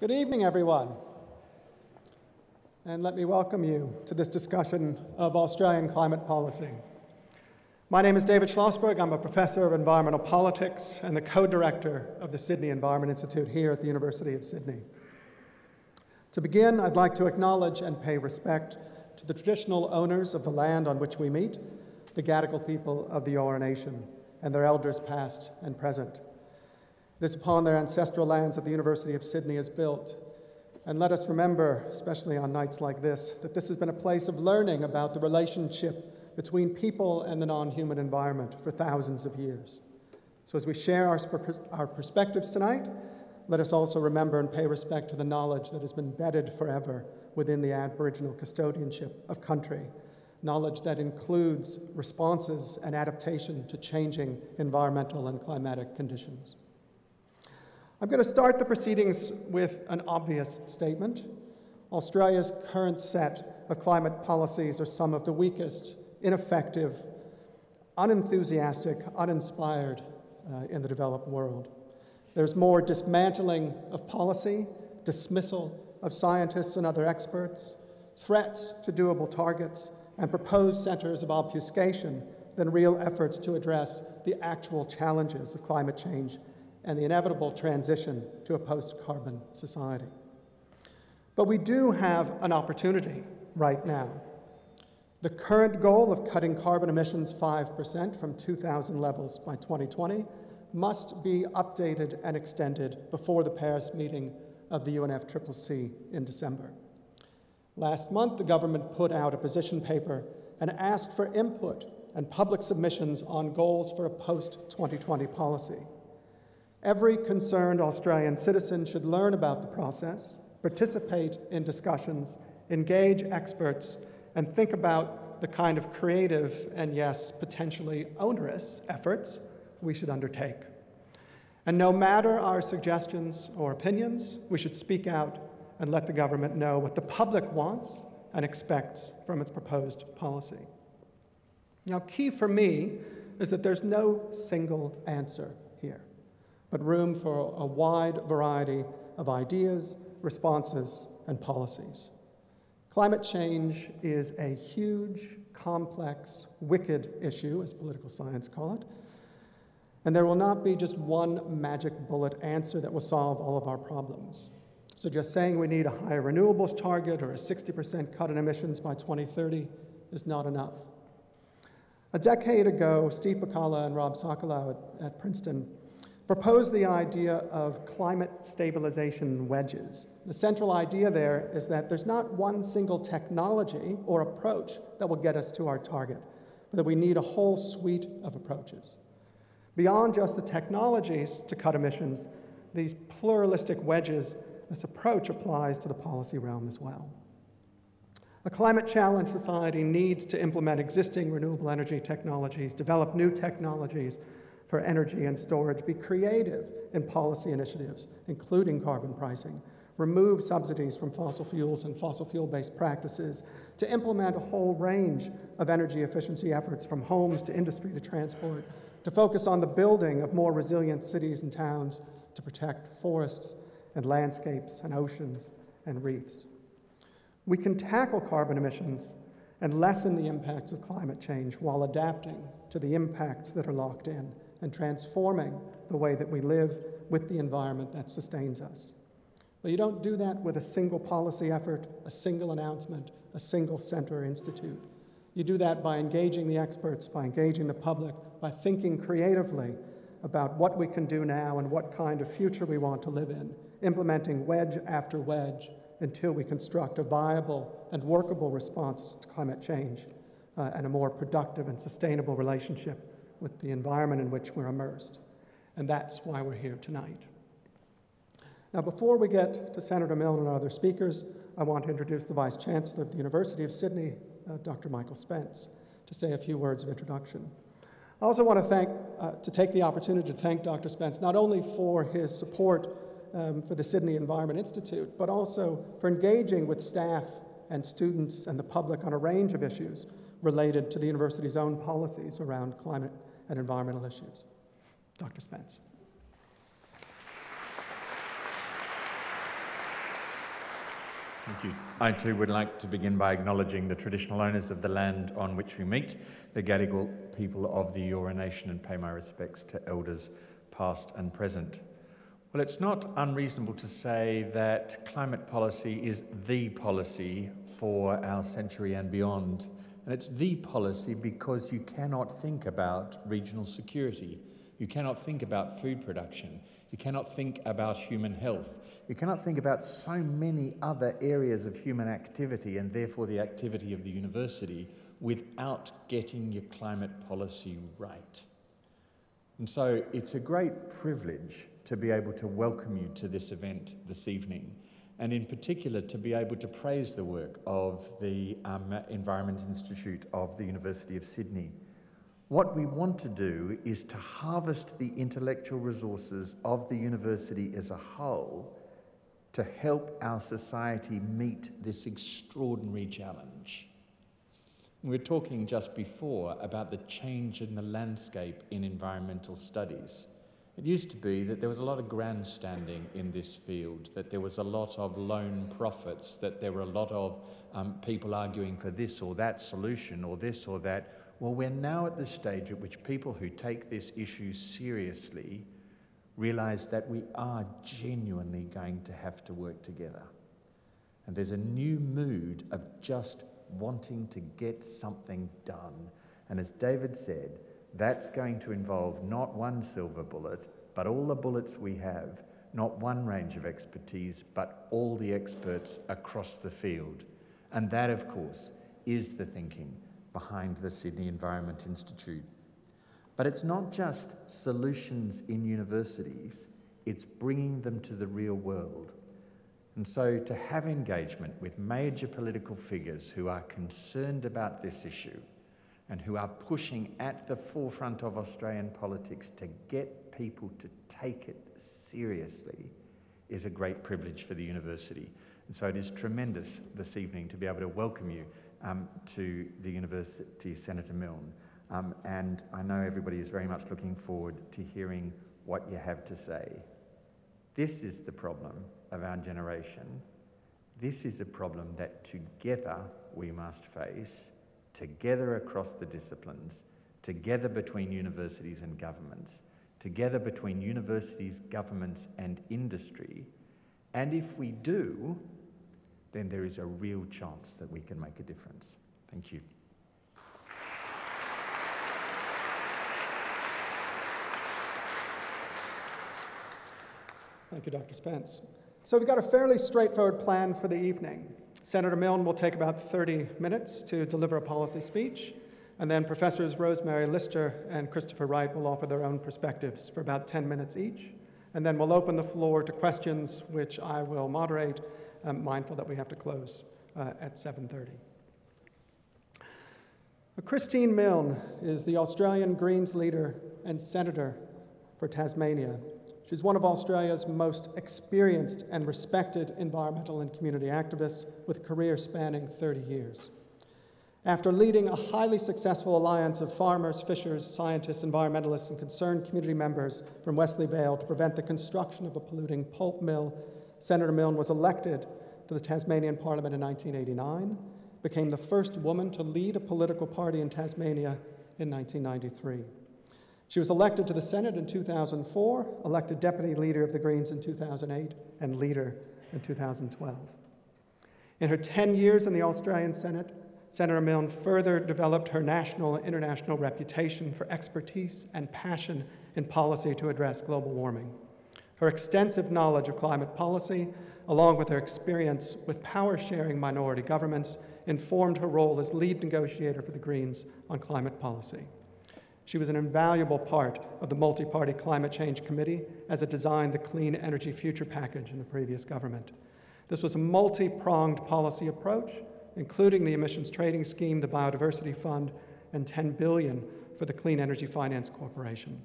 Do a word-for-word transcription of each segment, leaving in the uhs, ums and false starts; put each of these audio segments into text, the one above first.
Good evening, everyone, and let me welcome you to this discussion of Australian climate policy. My name is David Schlosberg. I'm a professor of environmental politics and the co-director of the Sydney Environment Institute here at the University of Sydney. To begin, I'd like to acknowledge and pay respect to the traditional owners of the land on which we meet, the Gadigal people of the Eora Nation, and their elders past and present. It is upon their ancestral lands that the University of Sydney is built. And let us remember, especially on nights like this, that this has been a place of learning about the relationship between people and the non-human environment for thousands of years. So as we share our, our perspectives tonight, let us also remember and pay respect to the knowledge that has been embedded forever within the Aboriginal custodianship of country, knowledge that includes responses and adaptation to changing environmental and climatic conditions. I'm going to start the proceedings with an obvious statement. Australia's current set of climate policies are some of the weakest, ineffective, unenthusiastic, uninspired uh, in the developed world. There's more dismantling of policy, dismissal of scientists and other experts, threats to doable targets, and proposed centers of obfuscation than real efforts to address the actual challenges of climate change and the inevitable transition to a post-carbon society. But we do have an opportunity right now. The current goal of cutting carbon emissions five percent from two thousand levels by twenty twenty must be updated and extended before the Paris meeting of the U N F C C C in December. Last month, the government put out a position paper and asked for input and public submissions on goals for a post twenty twenty policy. Every concerned Australian citizen should learn about the process, participate in discussions, engage experts, and think about the kind of creative and, yes, potentially onerous efforts we should undertake. And no matter our suggestions or opinions, we should speak out and let the government know what the public wants and expects from its proposed policy. Now, key for me is that there's no single answer here, but room for a wide variety of ideas, responses, and policies. Climate change is a huge, complex, wicked issue, as political science call it, and there will not be just one magic bullet answer that will solve all of our problems. So just saying we need a higher renewables target or a sixty percent cut in emissions by twenty thirty is not enough. A decade ago, Steve Bacala and Rob Sokolow at, at Princeton proposed the idea of climate stabilization wedges. The central idea there is that there's not one single technology or approach that will get us to our target, but that we need a whole suite of approaches. Beyond just the technologies to cut emissions, these pluralistic wedges, this approach applies to the policy realm as well. A climate-challenged society needs to implement existing renewable energy technologies, develop new technologies for energy and storage, be creative in policy initiatives, including carbon pricing, remove subsidies from fossil fuels and fossil fuel-based practices, to implement a whole range of energy efficiency efforts from homes to industry to transport, to focus on the building of more resilient cities and towns, to protect forests and landscapes and oceans and reefs. We can tackle carbon emissions and lessen the impacts of climate change while adapting to the impacts that are locked in and transforming the way that we live with the environment that sustains us. But you don't do that with a single policy effort, a single announcement, a single center institute. You do that by engaging the experts, by engaging the public, by thinking creatively about what we can do now and what kind of future we want to live in, implementing wedge after wedge until we construct a viable and workable response to climate change uh, and a more productive and sustainable relationship with the environment in which we're immersed. And that's why we're here tonight. Now, before we get to Senator Milne and our other speakers, I want to introduce the Vice Chancellor of the University of Sydney, uh, Doctor Michael Spence, to say a few words of introduction. I also want to thank, uh, to take the opportunity to thank Doctor Spence, not only for his support um, for the Sydney Environment Institute, but also for engaging with staff and students and the public on a range of issues related to the university's own policies around climate and environmental issues. Doctor Spence. Thank you. I too would like to begin by acknowledging the traditional owners of the land on which we meet, the Gadigal people of the Eora Nation, and pay my respects to elders past and present. Well, it's not unreasonable to say that climate policy is the policy for our century and beyond. And it's the policy because you cannot think about regional security. You cannot think about food production. You cannot think about human health. You cannot think about so many other areas of human activity and therefore the activity of the university without getting your climate policy right. And so it's a great privilege to be able to welcome you to this event this evening, and in particular to be able to praise the work of the um, Environment Institute of the University of Sydney. What we want to do is to harvest the intellectual resources of the university as a whole to help our society meet this extraordinary challenge. We were talking just before about the change in the landscape in environmental studies. It used to be that there was a lot of grandstanding in this field, that there was a lot of lone prophets, that there were a lot of um, people arguing for this or that solution or this or that. Well, we're now at the stage at which people who take this issue seriously realise that we are genuinely going to have to work together. And there's a new mood of just wanting to get something done. And as David said, that's going to involve not one silver bullet, but all the bullets we have, not one range of expertise, but all the experts across the field. And that, of course, is the thinking behind the Sydney Environment Institute. But it's not just solutions in universities, it's bringing them to the real world. And so to have engagement with major political figures who are concerned about this issue, and who are pushing at the forefront of Australian politics to get people to take it seriously, is a great privilege for the university. And so it is tremendous this evening to be able to welcome you um, to the university, Senator Milne. Um, and I know everybody is very much looking forward to hearing what you have to say. This is the problem of our generation. This is a problem that together we must face, together across the disciplines, together between universities and governments, together between universities, governments and industry. And if we do, then there is a real chance that we can make a difference. Thank you. Thank you, Doctor Spence. So we've got a fairly straightforward plan for the evening. Senator Milne will take about thirty minutes to deliver a policy speech, and then Professors Rosemary Lyster and Christopher Wright will offer their own perspectives for about ten minutes each, and then we'll open the floor to questions, which I will moderate, um, mindful that we have to close uh, at seven thirty. Christine Milne is the Australian Greens leader and senator for Tasmania. She's one of Australia's most experienced and respected environmental and community activists, with a career spanning thirty years. After leading a highly successful alliance of farmers, fishers, scientists, environmentalists, and concerned community members from Wesley Vale to prevent the construction of a polluting pulp mill, Senator Milne was elected to the Tasmanian Parliament in nineteen eighty-nine, became the first woman to lead a political party in Tasmania in nineteen ninety-three. She was elected to the Senate in two thousand four, elected Deputy Leader of the Greens in two thousand eight, and Leader in two thousand twelve. In her ten years in the Australian Senate, Senator Milne further developed her national and international reputation for expertise and passion in policy to address global warming. Her extensive knowledge of climate policy, along with her experience with power-sharing minority governments, informed her role as lead negotiator for the Greens on climate policy. She was an invaluable part of the multi-party Climate Change Committee as it designed the Clean Energy Future Package in the previous government. This was a multi-pronged policy approach, including the emissions trading scheme, the biodiversity fund, and ten billion dollars for the Clean Energy Finance Corporation.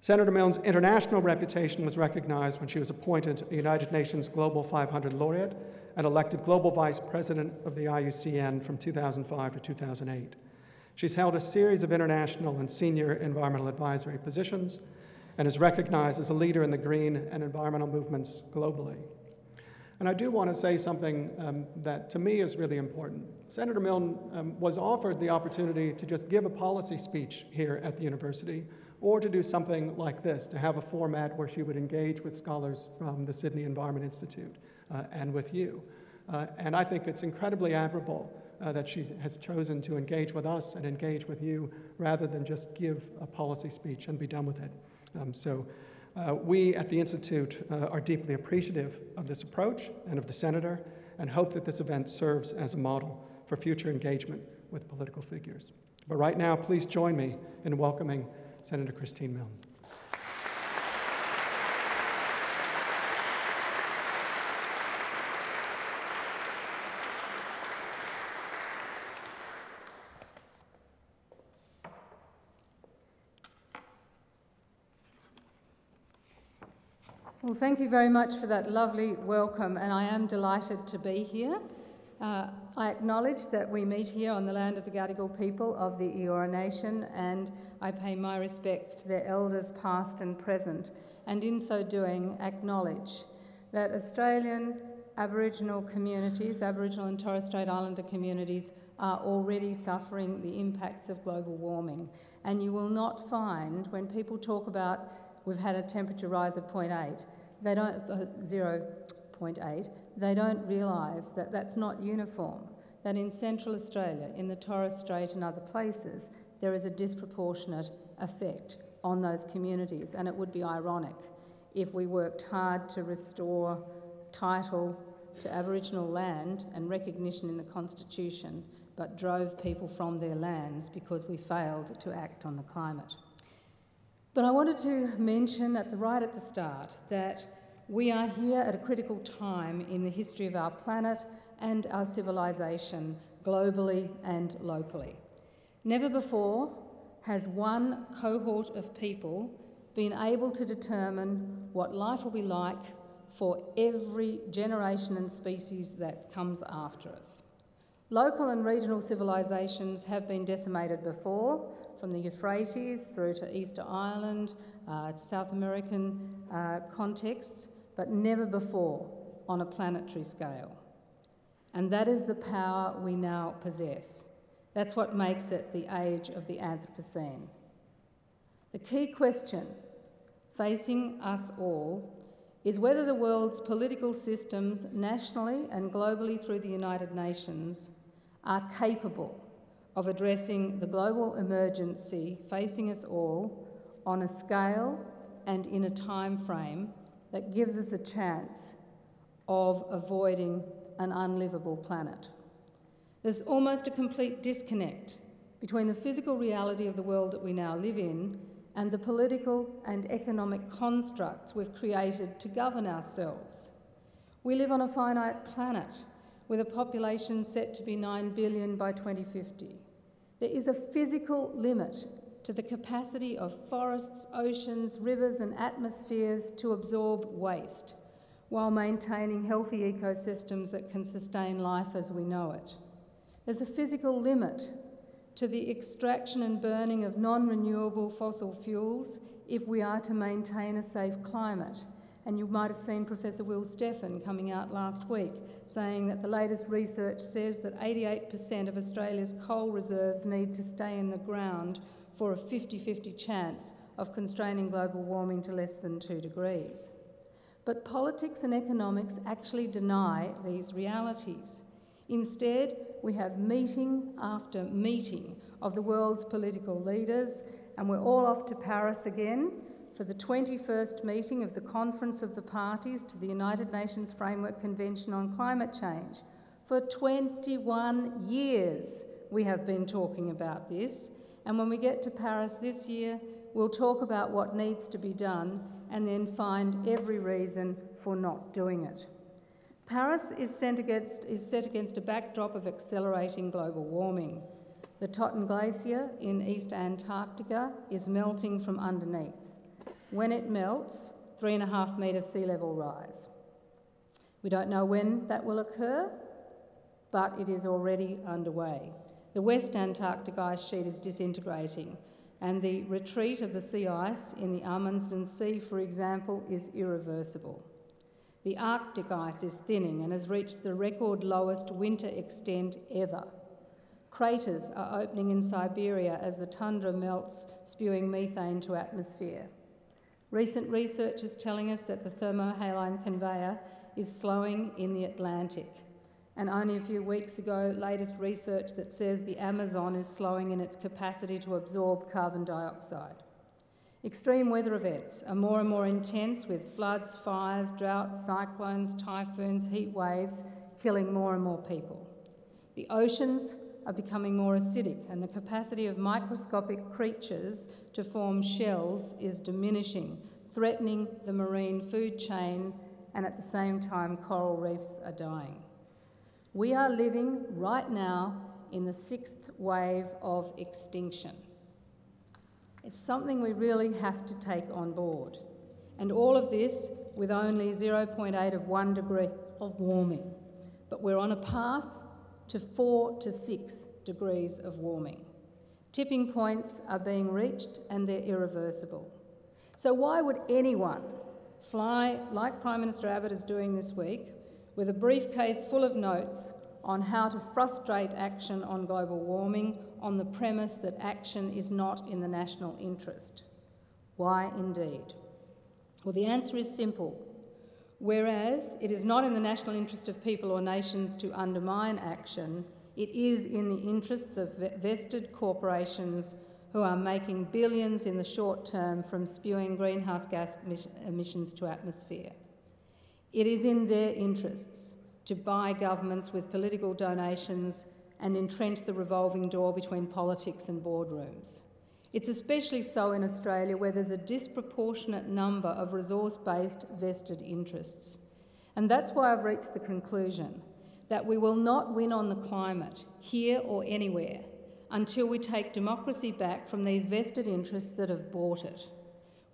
Senator Milne's international reputation was recognized when she was appointed a United Nations Global five hundred laureate and elected Global Vice President of the I U C N from two thousand five to two thousand eight. She's held a series of international and senior environmental advisory positions and is recognized as a leader in the green and environmental movements globally. And I do want to say something um, that to me is really important. Senator Milne um, was offered the opportunity to just give a policy speech here at the university, or to do something like this, to have a format where she would engage with scholars from the Sydney Environment Institute uh, and with you. Uh, and I think it's incredibly admirable uh, that she has chosen to engage with us and engage with you rather than just give a policy speech and be done with it. Um, so uh, we at the Institute uh, are deeply appreciative of this approach and of the Senator, and hope that this event serves as a model for future engagement with political figures. But right now, please join me in welcoming Senator Christine Milne. Well, thank you very much for that lovely welcome, and I am delighted to be here. Uh, I acknowledge that we meet here on the land of the Gadigal people of the Eora Nation, and I pay my respects to their elders past and present, and in so doing acknowledge that Australian Aboriginal communities, Aboriginal and Torres Strait Islander communities, are already suffering the impacts of global warming. And you will not find, when people talk about we've had a temperature rise of zero point eight, they don't, uh, zero point eight, they don't realise that that's not uniform, that in Central Australia, in the Torres Strait and other places, there is a disproportionate effect on those communities, and it would be ironic if we worked hard to restore title to Aboriginal land and recognition in the Constitution, but drove people from their lands because we failed to act on the climate. But I wanted to mention at the, right at the start that we are here at a critical time in the history of our planet and our civilization, globally and locally. Never before has one cohort of people been able to determine what life will be like for every generation and species that comes after us. Local and regional civilizations have been decimated before, from the Euphrates through to Easter Island, uh, to South American uh, contexts, but never before on a planetary scale. And that is the power we now possess. That's what makes it the age of the Anthropocene. The key question facing us all is whether the world's political systems, nationally and globally through the United Nations, are capable of addressing the global emergency facing us all on a scale and in a time frame that gives us a chance of avoiding an unlivable planet. There's almost a complete disconnect between the physical reality of the world that we now live in and the political and economic constructs we've created to govern ourselves. We live on a finite planet with a population set to be nine billion by twenty fifty. There is a physical limit to the capacity of forests, oceans, rivers and atmospheres to absorb waste while maintaining healthy ecosystems that can sustain life as we know it. There's a physical limit to the extraction and burning of non-renewable fossil fuels if we are to maintain a safe climate. And you might have seen Professor Will Steffen coming out last week saying that the latest research says that eighty-eight percent of Australia's coal reserves need to stay in the ground for a fifty fifty chance of constraining global warming to less than two degrees. But politics and economics actually deny these realities. Instead, we have meeting after meeting of the world's political leaders, and we're all off to Paris again for the twenty-first meeting of the Conference of the Parties to the United Nations Framework Convention on Climate Change. For twenty-one years we have been talking about this, and when we get to Paris this year, we'll talk about what needs to be done and then find every reason for not doing it. Paris is set against, is set against a backdrop of accelerating global warming. The Totten Glacier in East Antarctica is melting from underneath. When it melts, three and a half metre sea level rise. We don't know when that will occur, but it is already underway. The West Antarctic ice sheet is disintegrating, and the retreat of the sea ice in the Amundsen Sea, for example, is irreversible. The Arctic ice is thinning and has reached the record lowest winter extent ever. Craters are opening in Siberia as the tundra melts, spewing methane to atmosphere. Recent research is telling us that the thermohaline conveyor is slowing in the Atlantic. And only a few weeks ago, latest research that says the Amazon is slowing in its capacity to absorb carbon dioxide. Extreme weather events are more and more intense, with floods, fires, droughts, cyclones, typhoons, heat waves, killing more and more people. The oceans are becoming more acidic, and the capacity of microscopic creatures to form shells is diminishing, threatening the marine food chain, and at the same time, coral reefs are dying. We are living right now in the sixth wave of extinction. It's something we really have to take on board. And all of this with only zero point eight of one degree of warming. But we're on a path to four to six degrees of warming. Tipping points are being reached and they're irreversible. So why would anyone fly, like Prime Minister Abbott is doing this week, with a briefcase full of notes on how to frustrate action on global warming on the premise that action is not in the national interest? Why indeed? Well, the answer is simple. Whereas it is not in the national interest of people or nations to undermine action, it is in the interests of vested corporations who are making billions in the short term from spewing greenhouse gas emissions to atmosphere. It is in their interests to buy governments with political donations and entrench the revolving door between politics and boardrooms. It's especially so in Australia, where there's a disproportionate number of resource-based vested interests. And that's why I've reached the conclusion that we will not win on the climate, here or anywhere, until we take democracy back from these vested interests that have bought it.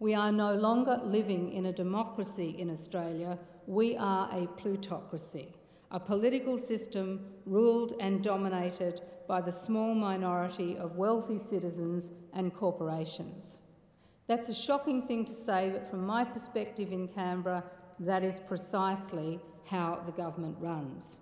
We are no longer living in a democracy in Australia. We are a plutocracy, a political system ruled and dominated by the small minority of wealthy citizens and corporations. That's a shocking thing to say, but from my perspective in Canberra, that is precisely how the government runs.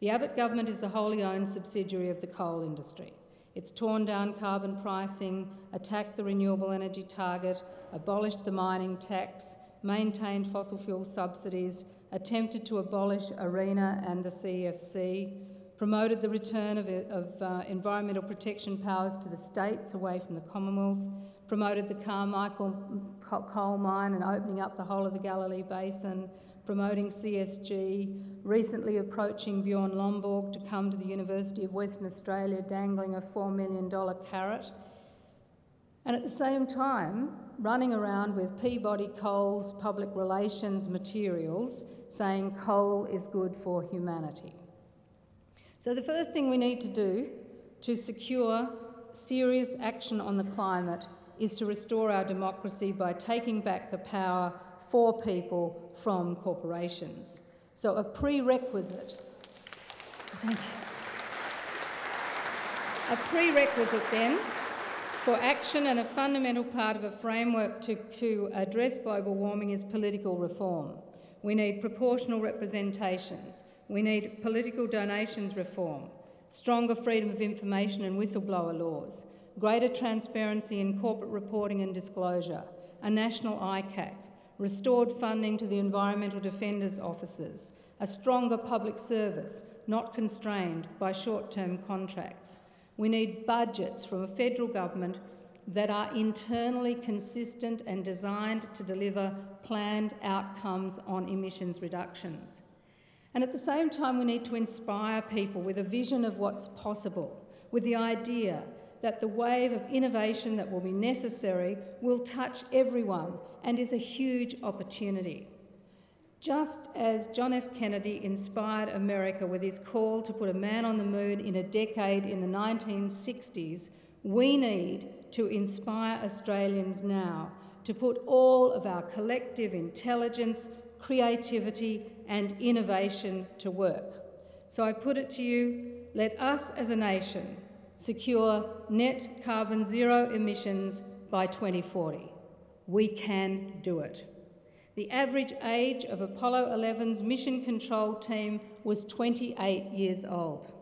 The Abbott government is the wholly owned subsidiary of the coal industry. It's torn down carbon pricing, attacked the renewable energy target, abolished the mining tax, maintained fossil fuel subsidies, attempted to abolish ARENA and the C F C, promoted the return of, of uh, environmental protection powers to the states away from the Commonwealth, promoted the Carmichael coal mine and opening up the whole of the Galilee Basin, promoting C S G, recently approaching Bjorn Lomborg to come to the University of Western Australia dangling a four million dollar carrot, and at the same time, running around with Peabody Coal's public relations materials saying coal is good for humanity. So the first thing we need to do to secure serious action on the climate is to restore our democracy by taking back the power for people from corporations. So a prerequisite. Thank you. A prerequisite then for action and a fundamental part of a framework to, to address global warming is political reform. We need proportional representations. We need political donations reform, stronger freedom of information and whistleblower laws, greater transparency in corporate reporting and disclosure, a national I C A C, restored funding to the environmental defenders' offices, a stronger public service, not constrained by short-term contracts. We need budgets from a federal government that are internally consistent and designed to deliver planned outcomes on emissions reductions. And at the same time, we need to inspire people with a vision of what's possible, with the idea that the wave of innovation that will be necessary will touch everyone and is a huge opportunity. Just as John F. Kennedy inspired America with his call to put a man on the moon in a decade in the nineteen sixties, we need to inspire Australians now to put all of our collective intelligence, creativity and innovation to work. So I put it to you, let us as a nation secure net carbon zero emissions by twenty forty. We can do it. The average age of Apollo eleven's mission control team was twenty-eight years old.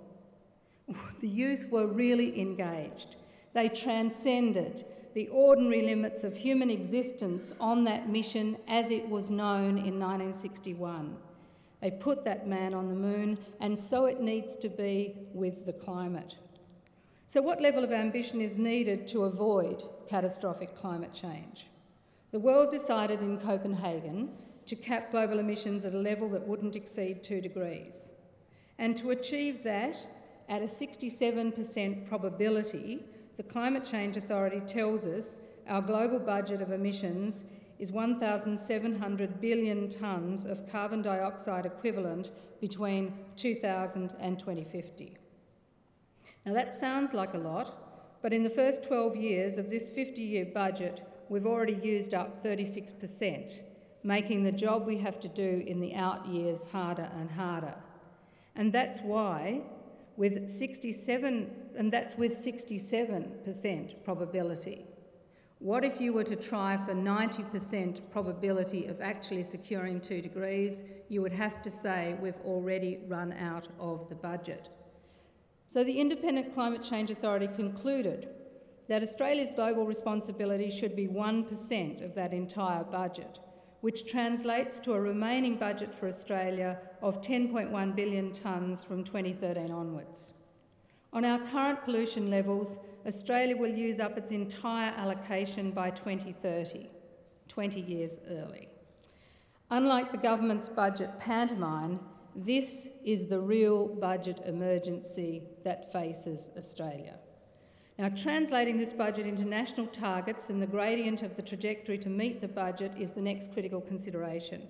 The youth were really engaged. They transcended the ordinary limits of human existence on that mission as it was known in nineteen sixty-one. They put that man on the moon, and so it needs to be with the climate. So what level of ambition is needed to avoid catastrophic climate change? The world decided in Copenhagen to cap global emissions at a level that wouldn't exceed two degrees. And to achieve that, at a sixty-seven percent probability, the Climate Change Authority tells us our global budget of emissions is one thousand seven hundred billion tonnes of carbon dioxide equivalent between two thousand and twenty fifty. Now that sounds like a lot, but in the first twelve years of this fifty-year budget, we've already used up thirty-six percent, making the job we have to do in the out years harder and harder. And that's why, with sixty-seven, and that's with sixty-seven percent probability. What if you were to try for ninety percent probability of actually securing two degrees? You would have to say we've already run out of the budget. So the Independent Climate Change Authority concluded that Australia's global responsibility should be one percent of that entire budget, which translates to a remaining budget for Australia of ten point one billion tonnes from twenty thirteen onwards. On our current pollution levels, Australia will use up its entire allocation by twenty thirty, twenty years early. Unlike the government's budget pantomime, this is the real budget emergency that faces Australia. Now, translating this budget into national targets and the gradient of the trajectory to meet the budget is the next critical consideration.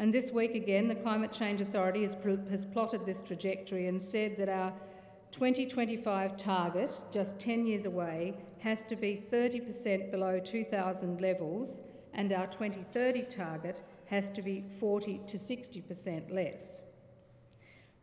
And this week again, the Climate Change Authority has, has plotted this trajectory and said that our twenty twenty-five target, just ten years away, has to be thirty percent below two thousand levels, and our twenty thirty target has to be forty to sixty percent less.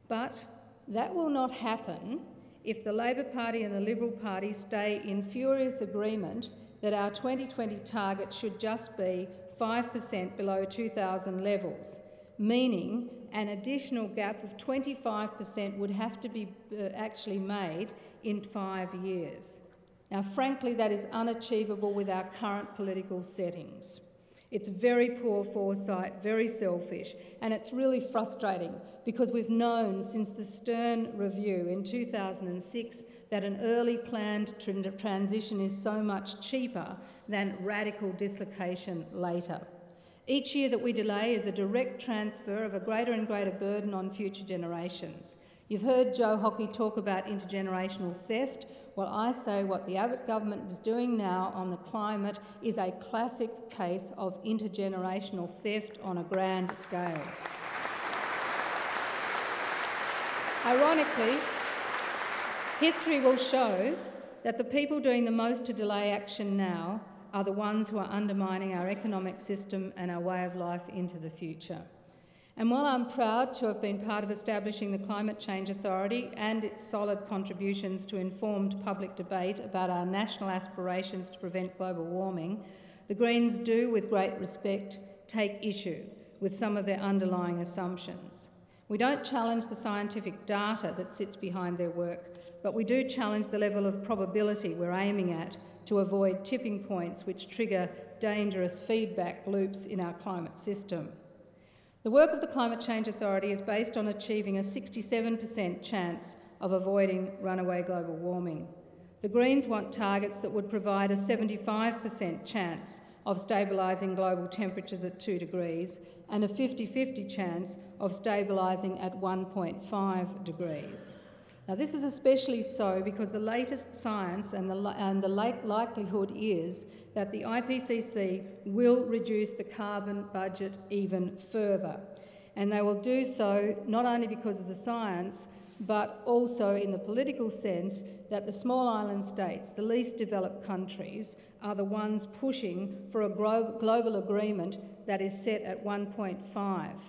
But that will not happen if the Labor Party and the Liberal Party stay in furious agreement that our twenty twenty target should just be five percent below two thousand levels, meaning an additional gap of twenty-five percent would have to be uh, actually made in five years. Now, frankly, that is unachievable with our current political settings. It's very poor foresight, very selfish, and it's really frustrating because we've known since the Stern Review in two thousand six that an early planned transition is so much cheaper than radical dislocation later. Each year that we delay is a direct transfer of a greater and greater burden on future generations. You've heard Joe Hockey talk about intergenerational theft. Well, I say what the Abbott government is doing now on the climate is a classic case of intergenerational theft on a grand scale. Ironically, history will show that the people doing the most to delay action now are the ones who are undermining our economic system and our way of life into the future. And while I'm proud to have been part of establishing the Climate Change Authority and its solid contributions to informed public debate about our national aspirations to prevent global warming, the Greens do, with great respect, take issue with some of their underlying assumptions. We don't challenge the scientific data that sits behind their work, but we do challenge the level of probability we're aiming at to avoid tipping points which trigger dangerous feedback loops in our climate system. The work of the Climate Change Authority is based on achieving a sixty-seven percent chance of avoiding runaway global warming. The Greens want targets that would provide a seventy-five percent chance of stabilising global temperatures at two degrees and a fifty-fifty chance of stabilising at one point five degrees. Now, this is especially so because the latest science and the, li and the late likelihood is that the I P C C will reduce the carbon budget even further. And they will do so not only because of the science, but also in the political sense that the small island states, the least developed countries, are the ones pushing for a glo global agreement that is set at one point five,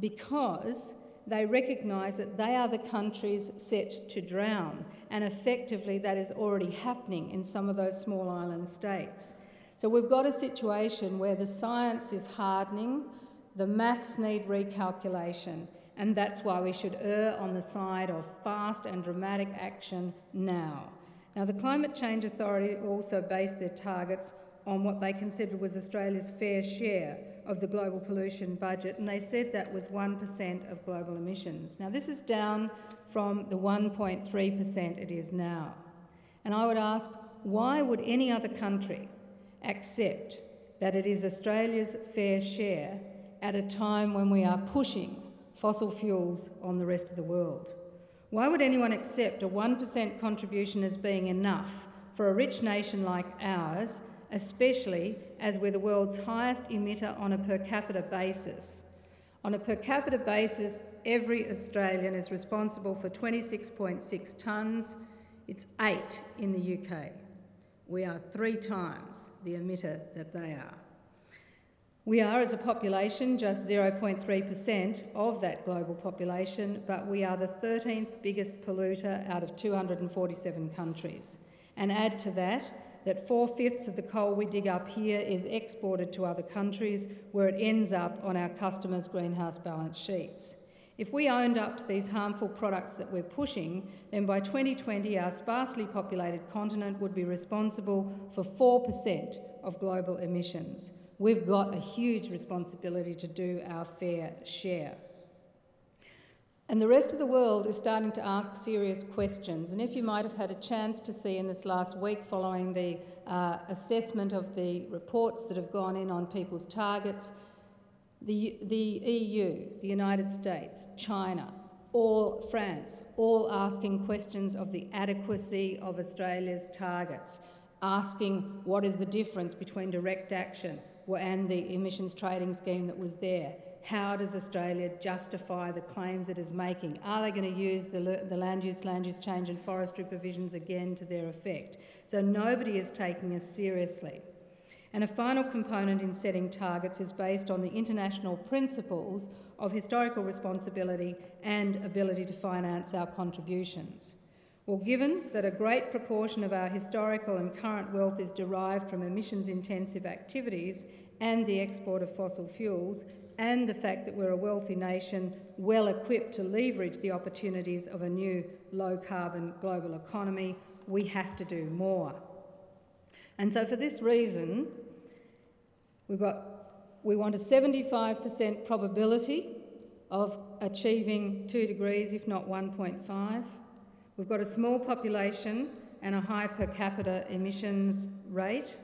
because they recognise that they are the countries set to drown, and effectively that is already happening in some of those small island states. So we've got a situation where the science is hardening, the maths need recalculation, and that's why we should err on the side of fast and dramatic action now. Now, the Climate Change Authority also based their targets on what they considered was Australia's fair share of the global pollution budget, and they said that was one percent of global emissions. Now, this is down from the one point three percent it is now. And I would ask, why would any other country accept that it is Australia's fair share at a time when we are pushing fossil fuels on the rest of the world? Why would anyone accept a one percent contribution as being enough for a rich nation like ours, especially as we're the world's highest emitter on a per capita basis? On a per capita basis, every Australian is responsible for twenty-six point six tonnes. It's eight in the U K. We are three times the emitter that they are. We are, as a population, just zero point three percent of that global population, but we are the thirteenth biggest polluter out of two hundred forty-seven countries. And add to that, that four-fifths of the coal we dig up here is exported to other countries, where it ends up on our customers' greenhouse balance sheets. If we owned up to these harmful products that we're pushing, then by twenty twenty our sparsely populated continent would be responsible for four percent of global emissions. We've got a huge responsibility to do our fair share. And the rest of the world is starting to ask serious questions. And if you might have had a chance to see in this last week, following the uh, assessment of the reports that have gone in on people's targets, the, the E U, the United States, China, all France, all asking questions of the adequacy of Australia's targets, asking what is the difference between direct action and the emissions trading scheme that was there. How does Australia justify the claims it is making? Are they going to use the, the land use, land use change and forestry provisions again to their effect? So nobody is taking us seriously. And a final component in setting targets is based on the international principles of historical responsibility and ability to finance our contributions. Well, given that a great proportion of our historical and current wealth is derived from emissions-intensive activities and the export of fossil fuels, and the fact that we're a wealthy nation well equipped to leverage the opportunities of a new low-carbon global economy, we have to do more. And so for this reason, we've got, we want a seventy-five percent probability of achieving two degrees, if not one point five. We've got a small population and a high per capita emissions rate.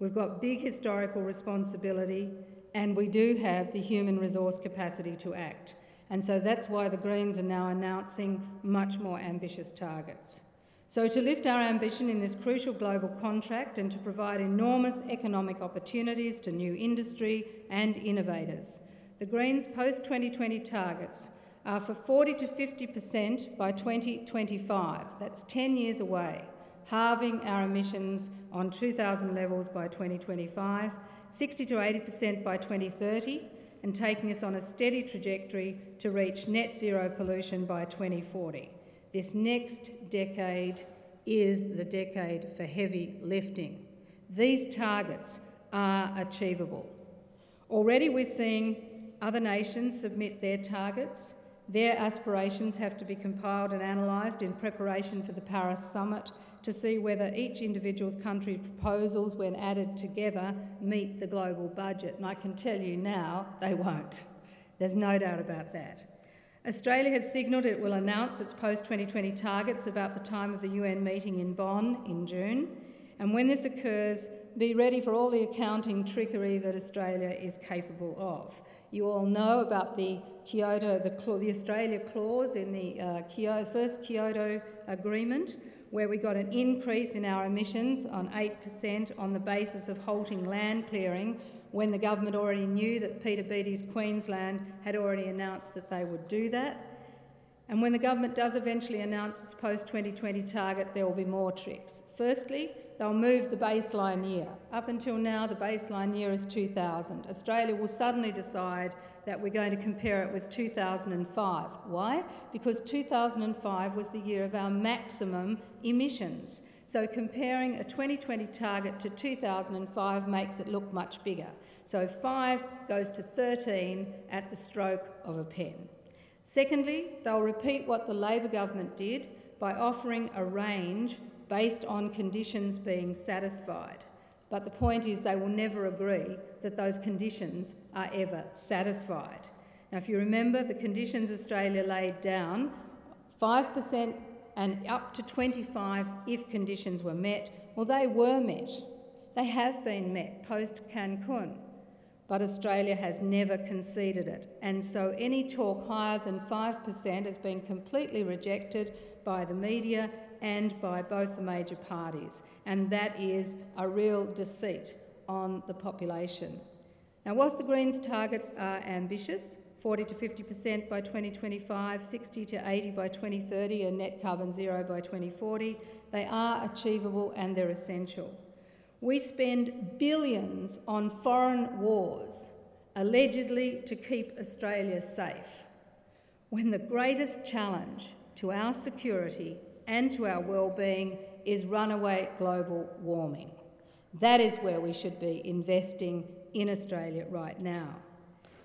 We've got big historical responsibility, and we do have the human resource capacity to act. And so that's why the Greens are now announcing much more ambitious targets. So to lift our ambition in this crucial global contract and to provide enormous economic opportunities to new industry and innovators, the Greens' post twenty twenty targets are for forty to fifty percent by twenty twenty-five. That's ten years away, halving our emissions on two thousand levels by twenty twenty-five, sixty to eighty percent by twenty thirty, and taking us on a steady trajectory to reach net zero pollution by twenty forty. This next decade is the decade for heavy lifting. These targets are achievable. Already we're seeing other nations submit their targets. Their aspirations have to be compiled and analysed in preparation for the Paris summit to see whether each individual's country's proposals, when added together, meet the global budget. And I can tell you now, they won't. There's no doubt about that. Australia has signalled it will announce its post twenty twenty targets about the time of the U N meeting in Bonn in June. And when this occurs, be ready for all the accounting trickery that Australia is capable of. You all know about the Kyoto, the, the Australia clause in the uh, Kyoto, first Kyoto Agreement, where we got an increase in our emissions on eight percent on the basis of halting land clearing, when the government already knew that Peter Beattie's Queensland had already announced that they would do that. And when the government does eventually announce its post twenty twenty target, there will be more tricks. Firstly, they'll move the baseline year. Up until now, the baseline year is two thousand. Australia will suddenly decide that we're going to compare it with two thousand five. Why? Because two thousand five was the year of our maximum emissions. So comparing a twenty twenty target to two thousand five makes it look much bigger. So five goes to thirteen at the stroke of a pen. Secondly, they'll repeat what the Labor government did by offering a range based on conditions being satisfied. But the point is they will never agree that those conditions are ever satisfied. Now, if you remember the conditions Australia laid down, five percent and up to twenty-five if conditions were met. Well, they were met. They have been met post-Cancun, but Australia has never conceded it. And so any talk higher than five percent has been completely rejected by the media and by both the major parties. And that is a real deceit on the population. Now, whilst the Greens' targets are ambitious, forty to fifty percent by twenty twenty-five, sixty to eighty by twenty thirty, and net carbon zero by twenty forty, they are achievable and they're essential. We spend billions on foreign wars, allegedly to keep Australia safe, when the greatest challenge to our security and to our well-being is runaway global warming. That is where we should be investing in Australia right now.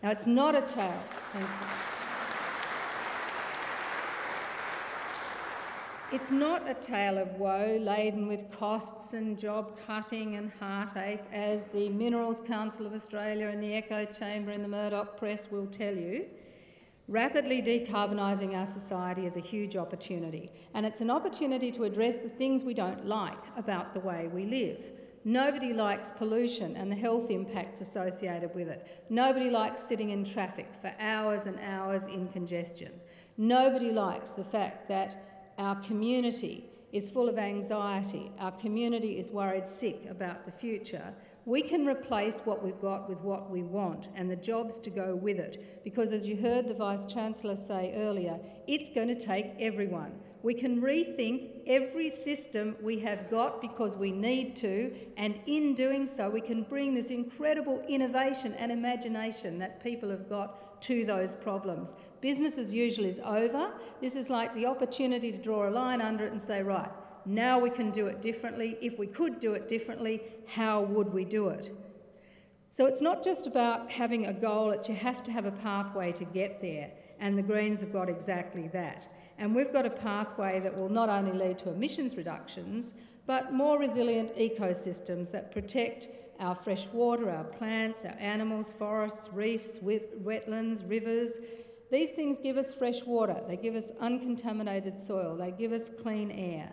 Now, it's not a tale. Thank you. It's not a tale of woe laden with costs and job cutting and heartache, as the Minerals Council of Australia and the Echo Chamber and the Murdoch Press will tell you. Rapidly decarbonising our society is a huge opportunity, and it's an opportunity to address the things we don't like about the way we live. Nobody likes pollution and the health impacts associated with it. Nobody likes sitting in traffic for hours and hours in congestion. Nobody likes the fact that our community is full of anxiety, our community is worried sick about the future. We can replace what we've got with what we want and the jobs to go with it, because as you heard the Vice-Chancellor say earlier, it's going to take everyone. We can rethink every system we have got because we need to, and in doing so we can bring this incredible innovation and imagination that people have got to those problems. Business as usual is over. This is like the opportunity to draw a line under it and say, right, now we can do it differently. If we could do it differently, how would we do it? So it's not just about having a goal, it's you have to have a pathway to get there, and the Greens have got exactly that. And we've got a pathway that will not only lead to emissions reductions, but more resilient ecosystems that protect our fresh water, our plants, our animals, forests, reefs, wetlands, rivers. These things give us fresh water, they give us uncontaminated soil, they give us clean air.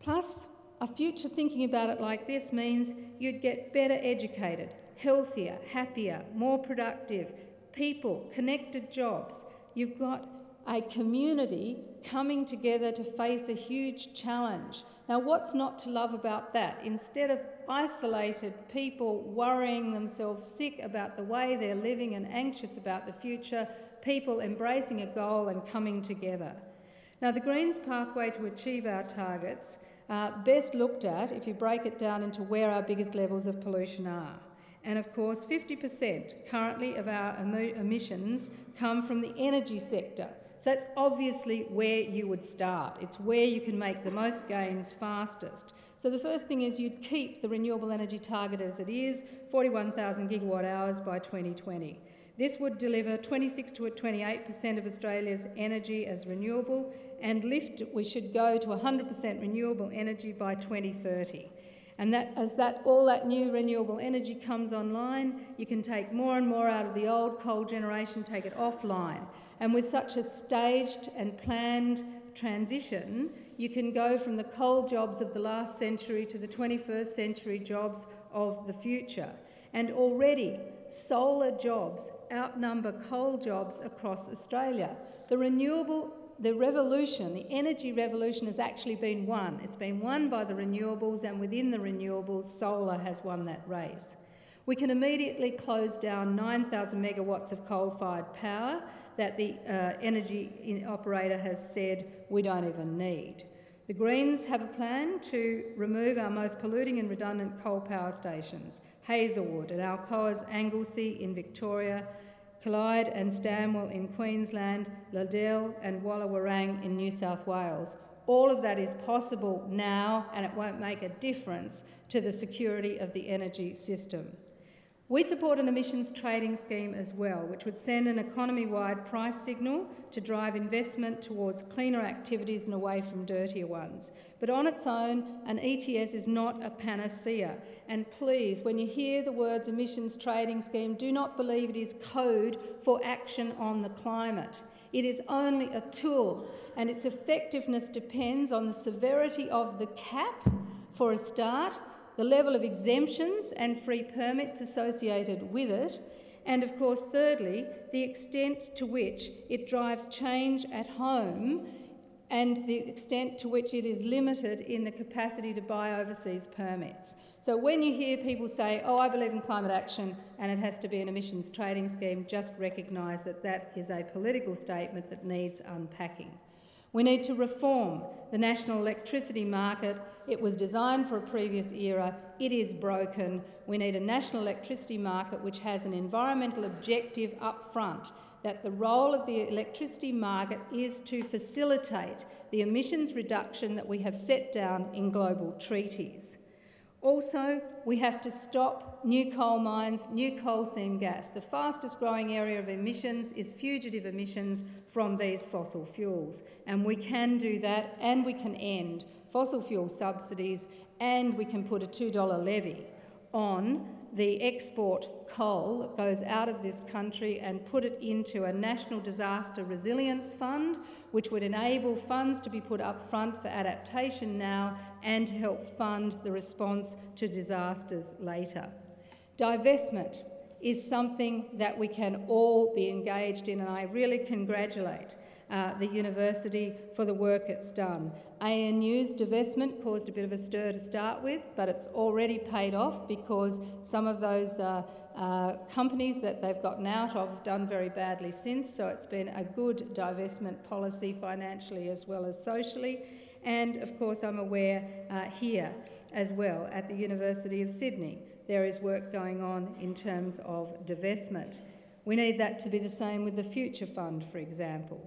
Plus, a future thinking about it like this means you'd get better educated, healthier, happier, more productive people, connected jobs. You've got a community coming together to face a huge challenge. Now, what's not to love about that? Instead of isolated people worrying themselves sick about the way they're living and anxious about the future, people embracing a goal and coming together. Now, the Greens' pathway to achieve our targets uh, best looked at if you break it down into where our biggest levels of pollution are. And of course, fifty percent currently of our em emissions come from the energy sector. So that's obviously where you would start. It's where you can make the most gains fastest. So the first thing is you'd keep the renewable energy target as it is, forty-one thousand gigawatt hours by twenty twenty. This would deliver twenty-six to twenty-eight percent of Australia's energy as renewable, and lift, we should go to one hundred percent renewable energy by twenty thirty. And that, as that, all that new renewable energy comes online, you can take more and more out of the old coal generation, take it offline. And with such a staged and planned transition, you can go from the coal jobs of the last century to the twenty-first century jobs of the future. And already, solar jobs outnumber coal jobs across Australia. The renewable The revolution, the energy revolution, has actually been won. It's been won by the renewables, and within the renewables, solar has won that race. We can immediately close down nine thousand megawatts of coal-fired power that the uh, energy operator has said we don't even need. The Greens have a plan to remove our most polluting and redundant coal power stations, Hazelwood and Alcoa's Anglesey in Victoria, Clyde and Stanwell in Queensland, Liddell and Wallah Warang in New South Wales, All of that is possible now, and it won't make a difference to the security of the energy system. We support an emissions trading scheme as well, which would send an economy-wide price signal to drive investment towards cleaner activities and away from dirtier ones. But on its own, an E T S is not a panacea. And please, when you hear the words emissions trading scheme, do not believe it is code for action on the climate. It is only a tool, and its effectiveness depends on the severity of the cap, for a start, the level of exemptions and free permits associated with it, and of course, thirdly, the extent to which it drives change at home and the extent to which it is limited in the capacity to buy overseas permits. So when you hear people say, oh, I believe in climate action and it has to be an emissions trading scheme, just recognise that that is a political statement that needs unpacking. We need to reform the national electricity market. It was designed for a previous era. It is broken. We need a national electricity market which has an environmental objective up front, that the role of the electricity market is to facilitate the emissions reduction that we have set down in global treaties. Also, we have to stop new coal mines, new coal seam gas. The fastest growing area of emissions is fugitive emissions from these fossil fuels. And we can do that, and we can end fossil fuel subsidies, and we can put a two dollar levy on the export coal that goes out of this country and put it into a national disaster resilience fund, which would enable funds to be put up front for adaptation now and to help fund the response to disasters later. Divestment is something that we can all be engaged in, and I really congratulate Uh, the university for the work it's done. A N U's divestment caused a bit of a stir to start with, but it's already paid off because some of those uh, uh, companies that they've gotten out of have done very badly since, so it's been a good divestment policy financially as well as socially. And of course I'm aware uh, here as well at the University of Sydney there is work going on in terms of divestment. We need that to be the same with the Future Fund, for example.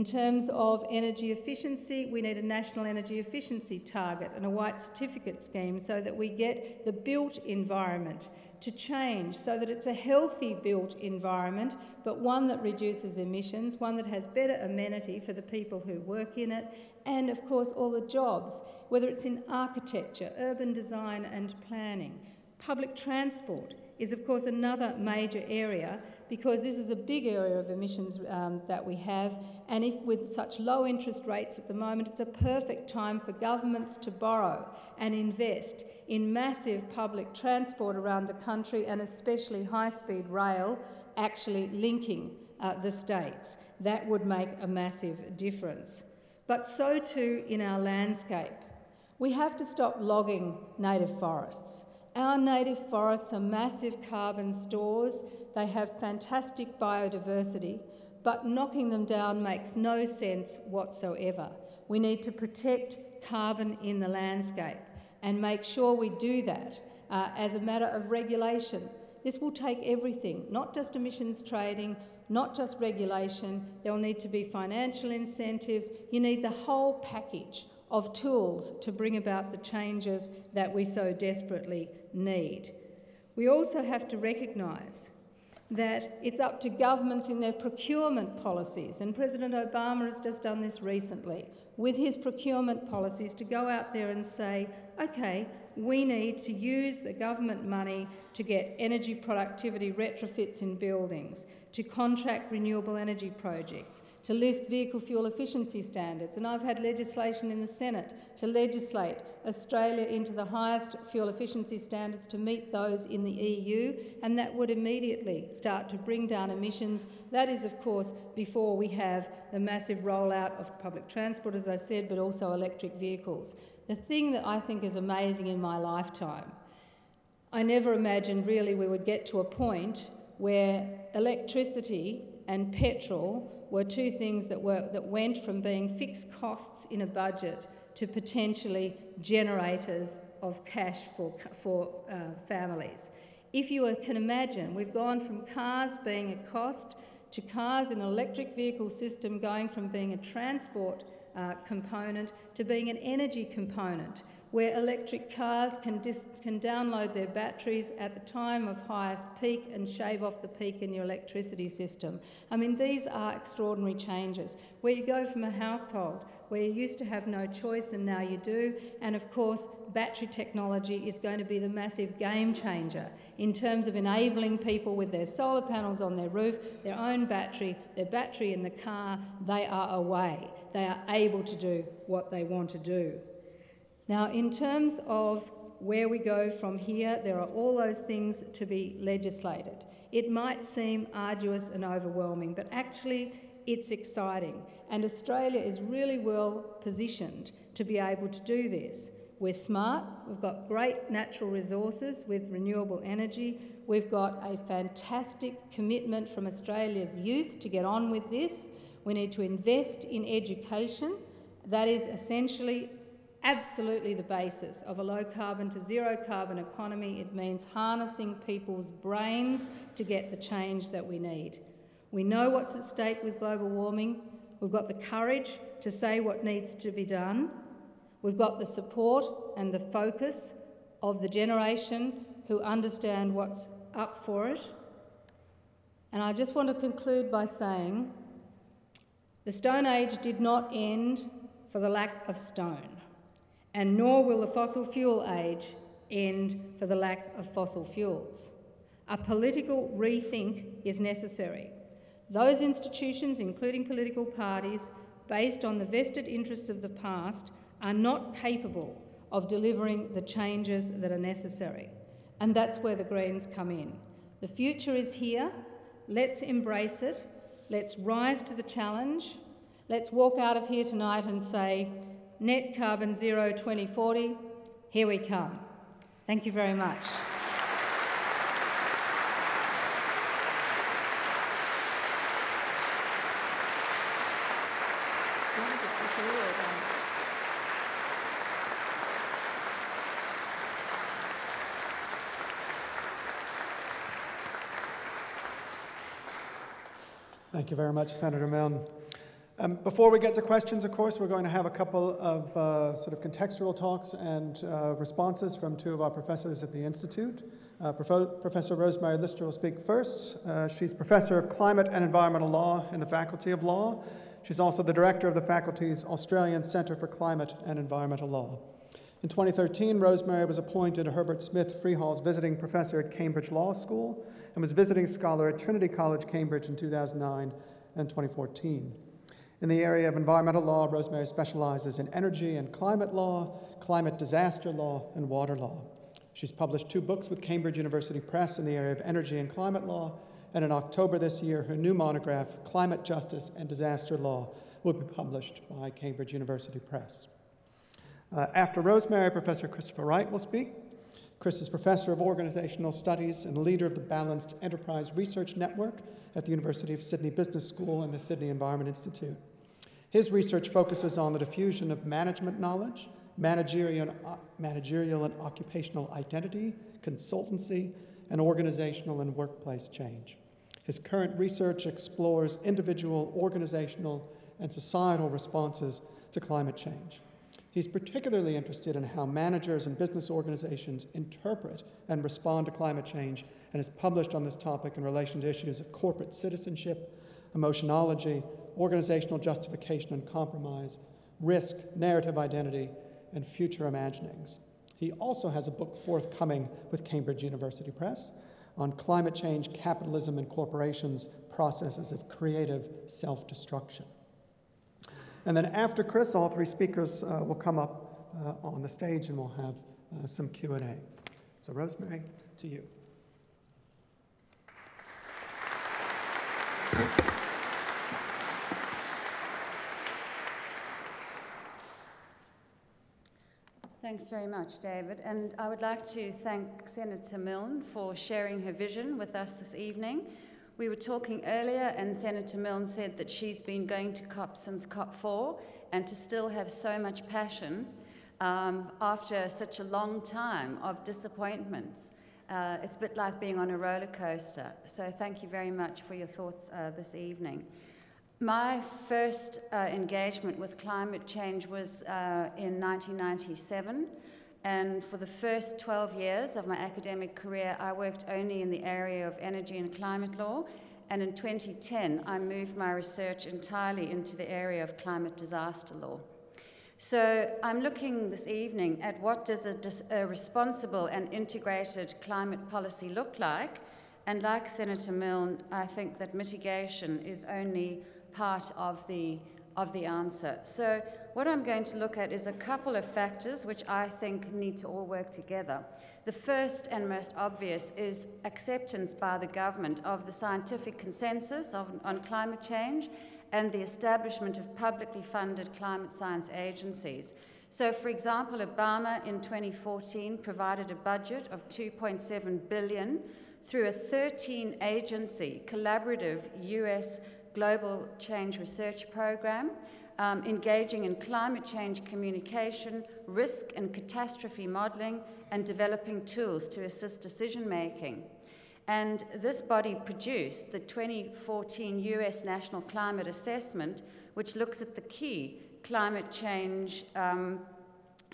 In terms of energy efficiency, we need a national energy efficiency target and a white certificate scheme so that we get the built environment to change, so that it's a healthy built environment, but one that reduces emissions, one that has better amenity for the people who work in it, and of course all the jobs, whether it's in architecture, urban design and planning. Public transport is of course another major area, because this is a big area of emissions um, that we have, and if with such low interest rates at the moment, it's a perfect time for governments to borrow and invest in massive public transport around the country, and especially high-speed rail actually linking uh, the states. That would make a massive difference. But so too in our landscape. We have to stop logging native forests. Our native forests are massive carbon stores. They have fantastic biodiversity, but knocking them down makes no sense whatsoever. We need to protect carbon in the landscape and make sure we do that uh, as a matter of regulation. This will take everything, not just emissions trading, not just regulation. There'll need to be financial incentives. You need the whole package of tools to bring about the changes that we so desperately need. We also have to recognise that it's up to governments in their procurement policies, and President Obama has just done this recently, with his procurement policies to go out there and say, okay, we need to use the government money to get energy productivity retrofits in buildings, to contract renewable energy projects, to lift vehicle fuel efficiency standards. And I've had legislation in the Senate to legislate Australia into the highest fuel efficiency standards to meet those in the E U, and that would immediately start to bring down emissions. That is, of course, before we have the massive rollout of public transport, as I said, but also electric vehicles. The thing that I think is amazing in my lifetime, I never imagined really we would get to a point where electricity and petrol were two things that, were, that went from being fixed costs in a budget to potentially generators of cash for, for uh, families. If you can imagine, we've gone from cars being a cost to cars in an electric vehicle system going from being a transport uh, component to being an energy component, where electric cars can, dis can download their batteries at the time of highest peak and shave off the peak in your electricity system. I mean, these are extraordinary changes, where you go from a household where you used to have no choice and now you do, and of course battery technology is going to be the massive game changer in terms of enabling people with their solar panels on their roof, their own battery, their battery in the car. They are away. They are able to do what they want to do. Now, in terms of where we go from here, there are all those things to be legislated. It might seem arduous and overwhelming, but actually it's exciting, and Australia is really well positioned to be able to do this. We're smart, we've got great natural resources with renewable energy, we've got a fantastic commitment from Australia's youth to get on with this. We need to invest in education. That is essentially absolutely the basis of a low-carbon to zero-carbon economy. It means harnessing people's brains to get the change that we need. We know what's at stake with global warming. We've got the courage to say what needs to be done. We've got the support and the focus of the generation who understand what's up for it. And I just want to conclude by saying the Stone Age did not end for the lack of stone. And nor will the fossil fuel age end for the lack of fossil fuels. A political rethink is necessary. Those institutions, including political parties, based on the vested interests of the past, are not capable of delivering the changes that are necessary. And that's where the Greens come in. The future is here. Let's embrace it. Let's rise to the challenge. Let's walk out of here tonight and say, net carbon zero twenty forty, here we come. Thank you very much. Thank you very much, Senator Milne. Um, before we get to questions, of course, we're going to have a couple of uh, sort of contextual talks and uh, responses from two of our professors at the Institute. Uh, Prof Professor Rosemary Lyster will speak first. Uh, she's Professor of Climate and Environmental Law in the Faculty of Law. She's also the Director of the Faculty's Australian Centre for Climate and Environmental Law. In twenty thirteen, Rosemary was appointed Herbert Smith Freehall's Visiting Professor at Cambridge Law School and was Visiting Scholar at Trinity College, Cambridge in two thousand nine and twenty fourteen. In the area of environmental law, Rosemary specializes in energy and climate law, climate disaster law, and water law. She's published two books with Cambridge University Press in the area of energy and climate law, and in October this year, her new monograph, Climate Justice and Disaster Law, will be published by Cambridge University Press. Uh, after Rosemary, Professor Christopher Wright will speak. Chris is Professor of Organizational Studies and leader of the Balanced Enterprise Research Network at the University of Sydney Business School and the Sydney Environment Institute. His research focuses on the diffusion of management knowledge, managerial and, uh, managerial and occupational identity, consultancy, and organizational and workplace change. His current research explores individual, organizational, and societal responses to climate change. He's particularly interested in how managers and business organizations interpret and respond to climate change, and has published on this topic in relation to issues of corporate citizenship, emotionology, organizational justification and compromise, risk, narrative identity, and future imaginings. He also has a book forthcoming with Cambridge University Press on climate change, capitalism, and corporations, processes of creative self-destruction. And then after Chris, all three speakers uh, will come up uh, on the stage and we'll have uh, some Q and A. So Rosemary, to you. Thanks very much, David. And I would like to thank Senator Milne for sharing her vision with us this evening. We were talking earlier and Senator Milne said that she's been going to COP since COP four and to still have so much passion um, after such a long time of disappointments. Uh, it's a bit like being on a roller coaster. So thank you very much for your thoughts uh, this evening. My first uh, engagement with climate change was uh, in nineteen ninety-seven, and for the first twelve years of my academic career, I worked only in the area of energy and climate law, and in twenty ten, I moved my research entirely into the area of climate disaster law. So I'm looking this evening at what does a, dis a responsible and integrated climate policy look like, and like Senator Milne, I think that mitigation is only part of the, of the answer. So what I'm going to look at is a couple of factors which I think need to all work together. The first and most obvious is acceptance by the government of the scientific consensus of, on climate change and the establishment of publicly funded climate science agencies. So, for example, Obama in twenty fourteen provided a budget of two point seven billion dollars through a thirteen agency collaborative U S global change research program, um, engaging in climate change communication, risk and catastrophe modeling, and developing tools to assist decision making. And this body produced the twenty fourteen U S National Climate Assessment, which looks at the key climate change um,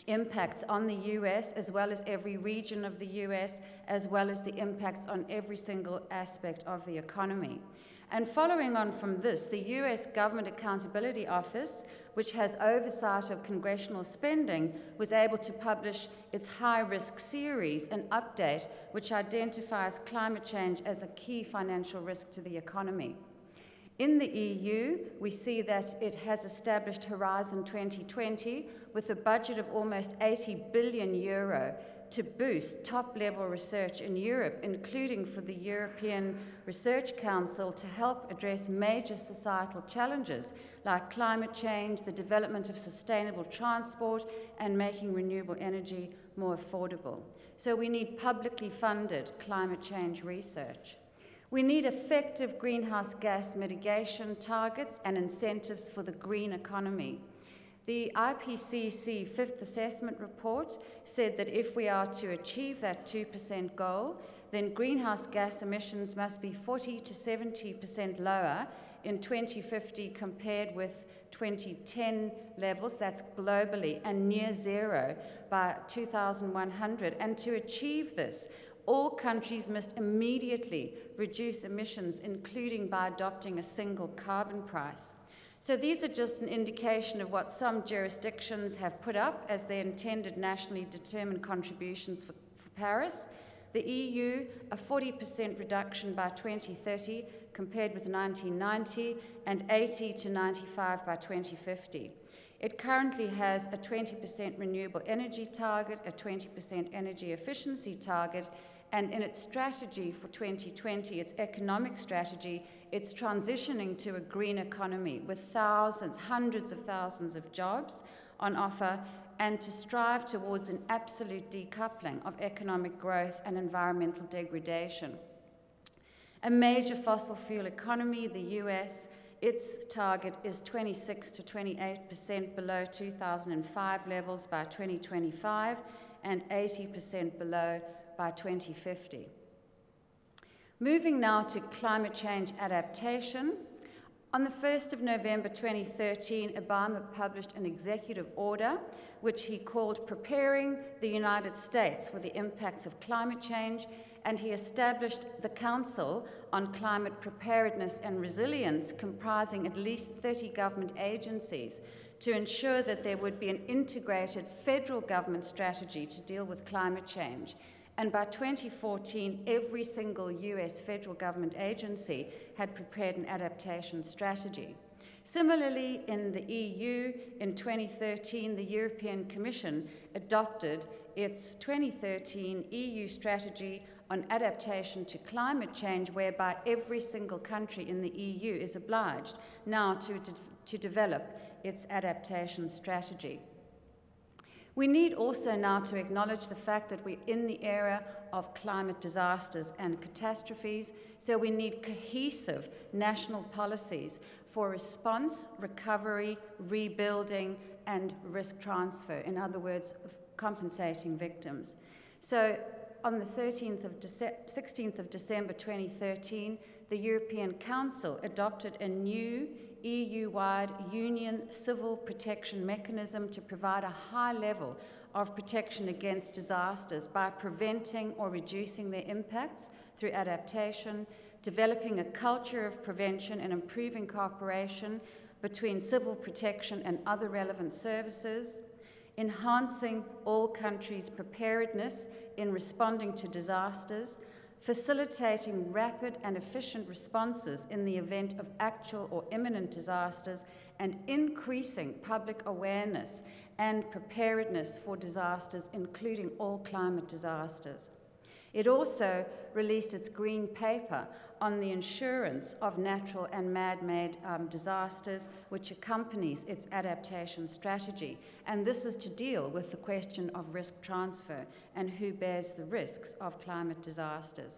impacts on the U S, as well as every region of the U S, as well as the impacts on every single aspect of the economy. And following on from this, the U S Government Accountability Office, which has oversight of congressional spending, was able to publish its high-risk series and update, which identifies climate change as a key financial risk to the economy. In the E U, we see that it has established Horizon twenty twenty with a budget of almost eighty billion euro to boost top-level research in Europe, including for the European Research Council, to help address major societal challenges like climate change, the development of sustainable transport, and making renewable energy more affordable. So we need publicly funded climate change research. We need effective greenhouse gas mitigation targets and incentives for the green economy. The I P C C fifth assessment report said that if we are to achieve that two percent goal, then greenhouse gas emissions must be forty to seventy percent lower in twenty fifty compared with twenty ten levels, that's globally, and near zero by two thousand one hundred. And to achieve this, all countries must immediately reduce emissions, including by adopting a single carbon price. So these are just an indication of what some jurisdictions have put up as their intended nationally determined contributions for, for Paris. The E U, a forty percent reduction by twenty thirty compared with nineteen ninety, and eighty to ninety-five by twenty fifty. It currently has a twenty percent renewable energy target, a twenty percent energy efficiency target, and in its strategy for twenty twenty, its economic strategy, it's transitioning to a green economy with thousands, hundreds of thousands of jobs on offer, and to strive towards an absolute decoupling of economic growth and environmental degradation. A major fossil fuel economy, the U S, its target is twenty-six to twenty-eight percent below two thousand five levels by twenty twenty-five and eighty percent below by twenty fifty. Moving now to climate change adaptation. On the first of November twenty thirteen, Obama published an executive order which he called Preparing the United States for the Impacts of Climate Change, and he established the Council on Climate Preparedness and Resilience, comprising at least thirty government agencies, to ensure that there would be an integrated federal government strategy to deal with climate change. And by twenty fourteen, every single U S federal government agency had prepared an adaptation strategy. Similarly, in the E U, in twenty thirteen, the European Commission adopted its twenty thirteen E U strategy on adaptation to climate change, whereby every single country in the E U is obliged now to, de to develop its adaptation strategy. We need also now to acknowledge the fact that we're in the era of climate disasters and catastrophes, so we need cohesive national policies for response, recovery, rebuilding, and risk transfer, in other words, compensating victims. So on the sixteenth of December twenty thirteen, the European Council adopted a new E U-wide union civil protection mechanism to provide a high level of protection against disasters by preventing or reducing their impacts through adaptation, developing a culture of prevention and improving cooperation between civil protection and other relevant services, enhancing all countries' preparedness in responding to disasters, facilitating rapid and efficient responses in the event of actual or imminent disasters, and increasing public awareness and preparedness for disasters, including all climate disasters. It also released its green paper on the insurance of natural and man-made um, disasters, which accompanies its adaptation strategy. And this is to deal with the question of risk transfer and who bears the risks of climate disasters.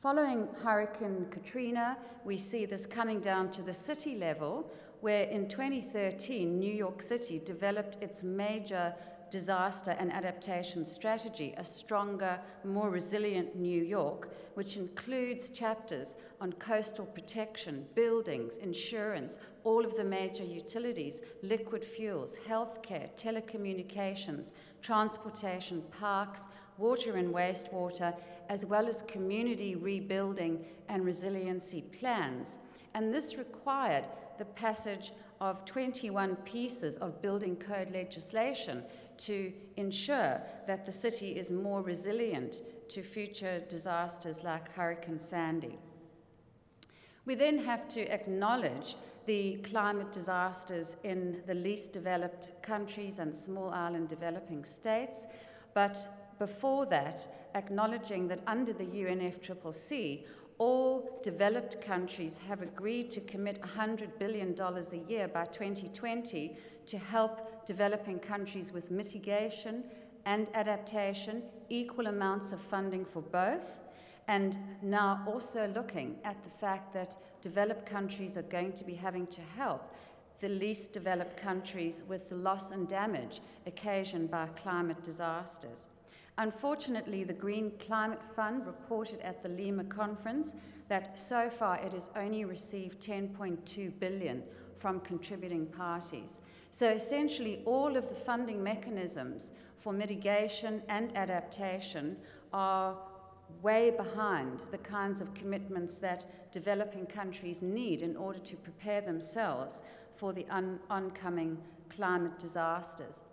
Following Hurricane Katrina, we see this coming down to the city level, where in twenty thirteen, New York City developed its major disaster and adaptation strategy, a stronger, more resilient New York, which includes chapters on coastal protection, buildings, insurance, all of the major utilities, liquid fuels, healthcare, telecommunications, transportation, parks, water and wastewater, as well as community rebuilding and resiliency plans. And this required the passage of twenty-one pieces of building code legislation to ensure that the city is more resilient to future disasters like Hurricane Sandy. We then have to acknowledge the climate disasters in the least developed countries and small island developing states, but before that, acknowledging that under the U N F C C C, all developed countries have agreed to commit one hundred billion dollars a year by twenty twenty to help developing countries with mitigation and adaptation, equal amounts of funding for both, and now also looking at the fact that developed countries are going to be having to help the least developed countries with the loss and damage occasioned by climate disasters. Unfortunately, the Green Climate Fund reported at the Lima conference that so far it has only received ten point two billion dollars from contributing parties. So essentially all of the funding mechanisms for mitigation and adaptation are way behind the kinds of commitments that developing countries need in order to prepare themselves for the oncoming climate disasters.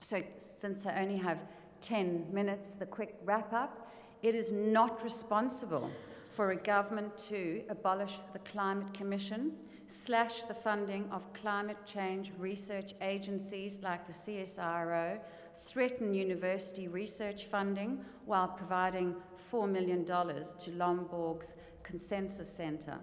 So since I only have ten minutes, the quick wrap-up. It is not responsible for a government to abolish the Climate Commission, slash the funding of climate change research agencies like the C S I R O, threaten university research funding while providing four million dollars to Lomborg's Consensus Centre,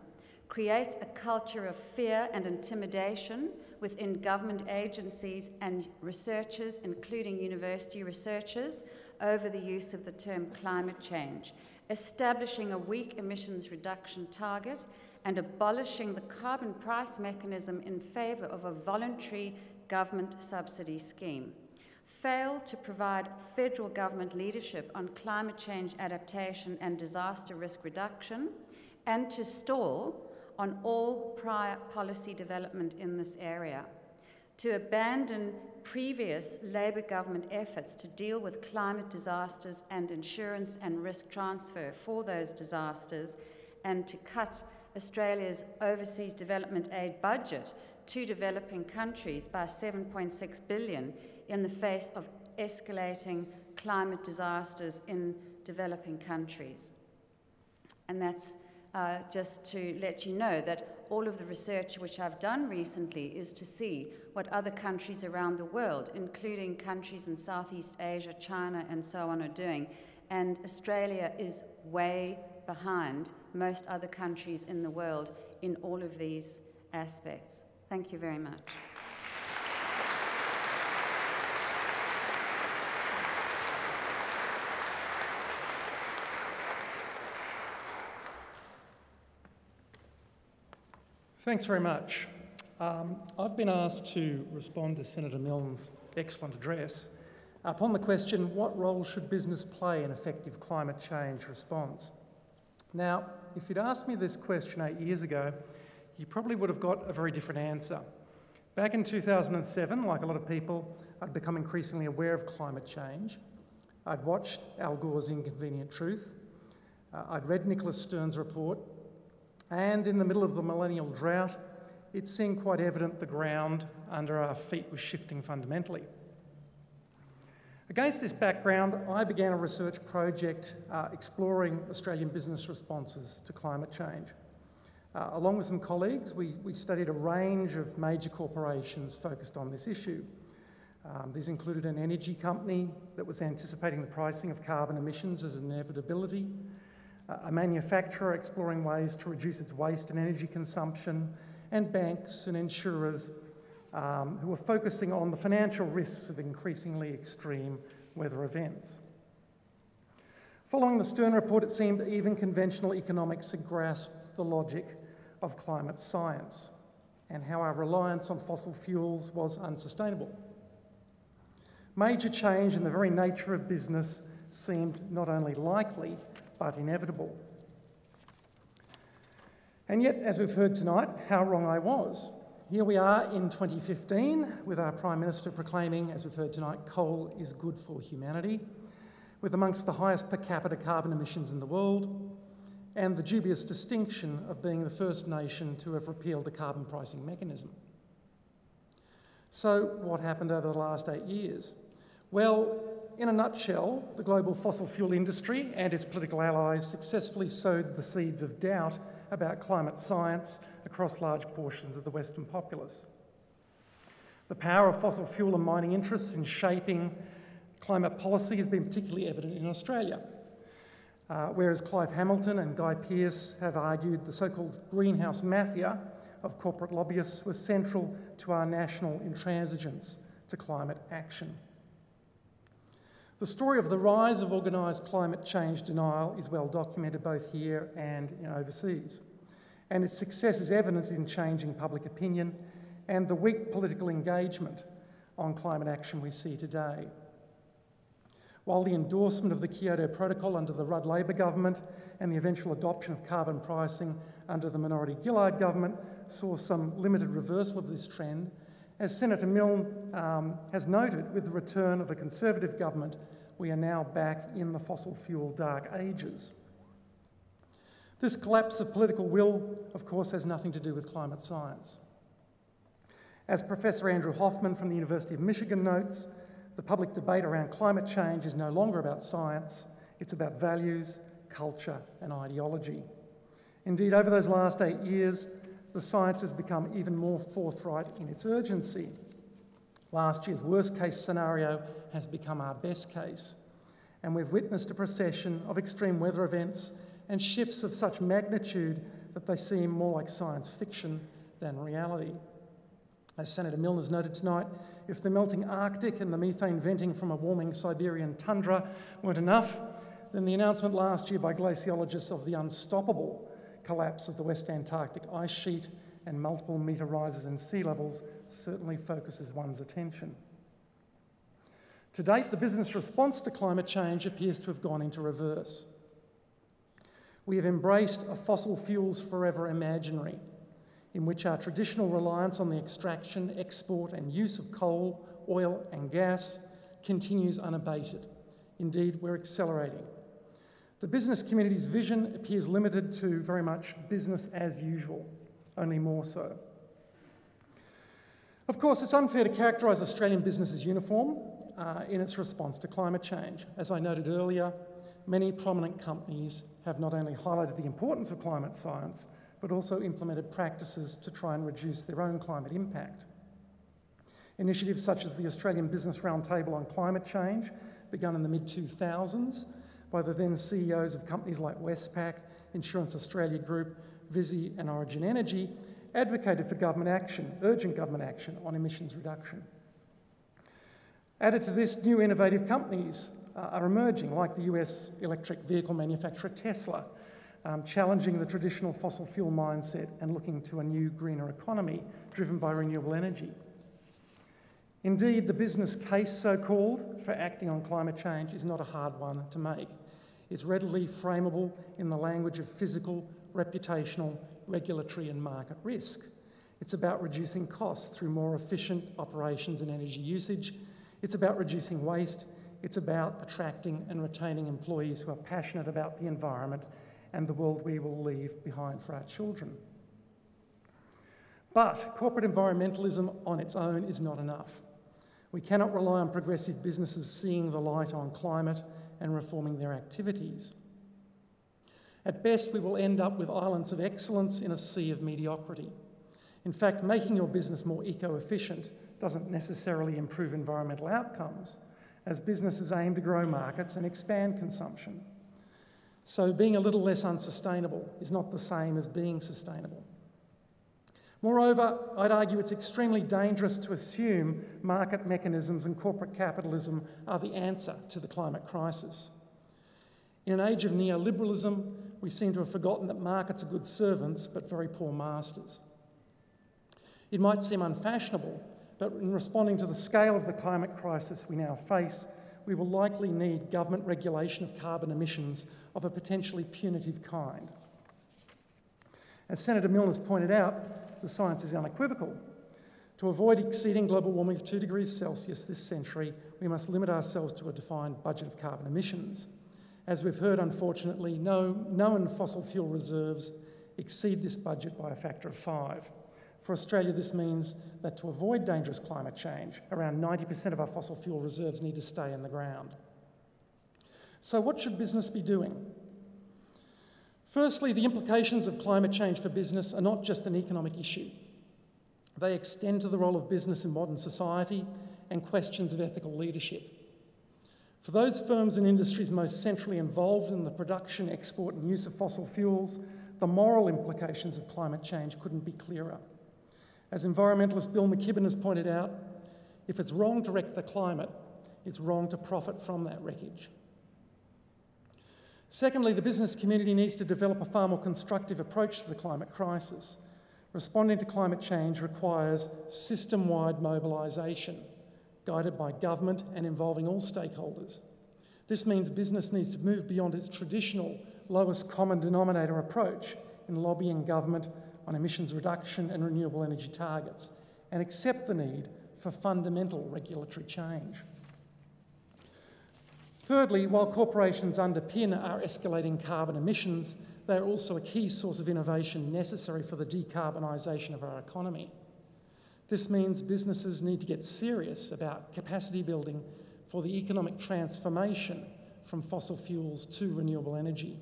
create a culture of fear and intimidation within government agencies and researchers, including university researchers, over the use of the term climate change, establishing a weak emissions reduction target and abolishing the carbon price mechanism in favour of a voluntary government subsidy scheme, fail to provide federal government leadership on climate change adaptation and disaster risk reduction, and to stall on all prior policy development in this area, to abandon previous Labour government efforts to deal with climate disasters and insurance and risk transfer for those disasters, and to cut Australia's overseas development aid budget to developing countries by seven point six billion dollars in the face of escalating climate disasters in developing countries. And that's Uh, just to let you know that all of the research which I've done recently is to see what other countries around the world, including countries in Southeast Asia, China, and so on, are doing. And Australia is way behind most other countries in the world in all of these aspects. Thank you very much. Thanks very much. Um, I've been asked to respond to Senator Milne's excellent address upon the question, what role should business play in effective climate change response? Now, if you'd asked me this question eight years ago, you probably would have got a very different answer. Back in two thousand seven, like a lot of people, I'd become increasingly aware of climate change. I'd watched Al Gore's Inconvenient Truth. Uh, I'd read Nicholas Stern's report. And in the middle of the millennial drought, it seemed quite evident the ground under our feet was shifting fundamentally. Against this background, I began a research project uh, exploring Australian business responses to climate change. Uh, along with some colleagues, we, we studied a range of major corporations focused on this issue. Um, these included an energy company that was anticipating the pricing of carbon emissions as an inevitability, uh, a manufacturer exploring ways to reduce its waste and energy consumption, and banks and insurers um, who were focusing on the financial risks of increasingly extreme weather events. Following the Stern report, it seemed even conventional economics had grasped the logic of climate science and how our reliance on fossil fuels was unsustainable. Major change in the very nature of business seemed not only likely, but inevitable. And yet, as we've heard tonight, how wrong I was. Here we are in twenty fifteen with our Prime Minister proclaiming, as we've heard tonight, coal is good for humanity, with amongst the highest per capita carbon emissions in the world, and the dubious distinction of being the first nation to have repealed the carbon pricing mechanism. So what happened over the last eight years? Well, in a nutshell, the global fossil fuel industry and its political allies successfully sowed the seeds of doubt about climate science across large portions of the Western populace. The power of fossil fuel and mining interests in shaping climate policy has been particularly evident in Australia. Uh, whereas Clive Hamilton and Guy Pearce have argued the so-called greenhouse mafia of corporate lobbyists was central to our national intransigence to climate action. The story of the rise of organised climate change denial is well documented both here and in overseas, and its success is evident in changing public opinion and the weak political engagement on climate action we see today. While the endorsement of the Kyoto Protocol under the Rudd Labor government and the eventual adoption of carbon pricing under the minority Gillard government saw some limited reversal of this trend, as Senator Milne um, has noted, with the return of a Conservative government, we are now back in the fossil fuel dark ages. This collapse of political will, of course, has nothing to do with climate science. As Professor Andrew Hoffman from the University of Michigan notes, the public debate around climate change is no longer about science, it's about values, culture, and ideology. Indeed, over those last eight years, the science has become even more forthright in its urgency. Last year's worst-case scenario has become our best case, and we've witnessed a procession of extreme weather events and shifts of such magnitude that they seem more like science fiction than reality. As Senator Milne has noted tonight, if the melting Arctic and the methane venting from a warming Siberian tundra weren't enough, then the announcement last year by glaciologists of the unstoppable collapse of the West Antarctic ice sheet and multiple metre rises in sea levels certainly focuses one's attention. To date, the business response to climate change appears to have gone into reverse. We have embraced a fossil fuels forever imaginary, in which our traditional reliance on the extraction, export, and use of coal, oil, and gas continues unabated. Indeed, we're accelerating. The business community's vision appears limited to very much business as usual, only more so. Of course, it's unfair to characterise Australian business as uniform uh, in its response to climate change. As I noted earlier, many prominent companies have not only highlighted the importance of climate science, but also implemented practices to try and reduce their own climate impact. Initiatives such as the Australian Business Roundtable on Climate Change, begun in the mid two thousands by the then C E Os of companies like Westpac, Insurance Australia Group, Visy and Origin Energy, advocated for government action, urgent government action on emissions reduction. Added to this, new innovative companies uh, are emerging, like the U S electric vehicle manufacturer Tesla, Um, challenging the traditional fossil fuel mindset and looking to a new, greener economy driven by renewable energy. Indeed, the business case, so-called, for acting on climate change is not a hard one to make. is readily frameable in the language of physical, reputational, regulatory and market risk. It's about reducing costs through more efficient operations and energy usage. It's about reducing waste. It's about attracting and retaining employees who are passionate about the environment and the world we will leave behind for our children. But corporate environmentalism on its own is not enough. We cannot rely on progressive businesses seeing the light on climate and reforming their activities. At best, we will end up with islands of excellence in a sea of mediocrity. In fact, making your business more eco-efficient doesn't necessarily improve environmental outcomes, as businesses aim to grow markets and expand consumption. So being a little less unsustainable is not the same as being sustainable. Moreover, I'd argue it's extremely dangerous to assume market mechanisms and corporate capitalism are the answer to the climate crisis. In an age of neoliberalism, we seem to have forgotten that markets are good servants but very poor masters. It might seem unfashionable, but in responding to the scale of the climate crisis we now face, we will likely need government regulation of carbon emissions of a potentially punitive kind. As Senator Milne has pointed out, the science is unequivocal. To avoid exceeding global warming of two degrees Celsius this century, we must limit ourselves to a defined budget of carbon emissions. As we've heard, unfortunately, no known fossil fuel reserves exceed this budget by a factor of five. For Australia, this means that to avoid dangerous climate change, around ninety percent of our fossil fuel reserves need to stay in the ground. So what should business be doing? Firstly, the implications of climate change for business are not just an economic issue. They extend to the role of business in modern society and questions of ethical leadership. For those firms and industries most centrally involved in the production, export and use of fossil fuels, the moral implications of climate change couldn't be clearer. As environmentalist Bill McKibben has pointed out, if it's wrong to wreck the climate, it's wrong to profit from that wreckage. Secondly, the business community needs to develop a far more constructive approach to the climate crisis. Responding to climate change requires system-wide mobilisation, guided by government and involving all stakeholders. This means business needs to move beyond its traditional lowest common denominator approach in lobbying government on emissions reduction and renewable energy targets, and accept the need for fundamental regulatory change. Thirdly, while corporations underpin our escalating carbon emissions, they are also a key source of innovation necessary for the decarbonisation of our economy. This means businesses need to get serious about capacity building for the economic transformation from fossil fuels to renewable energy.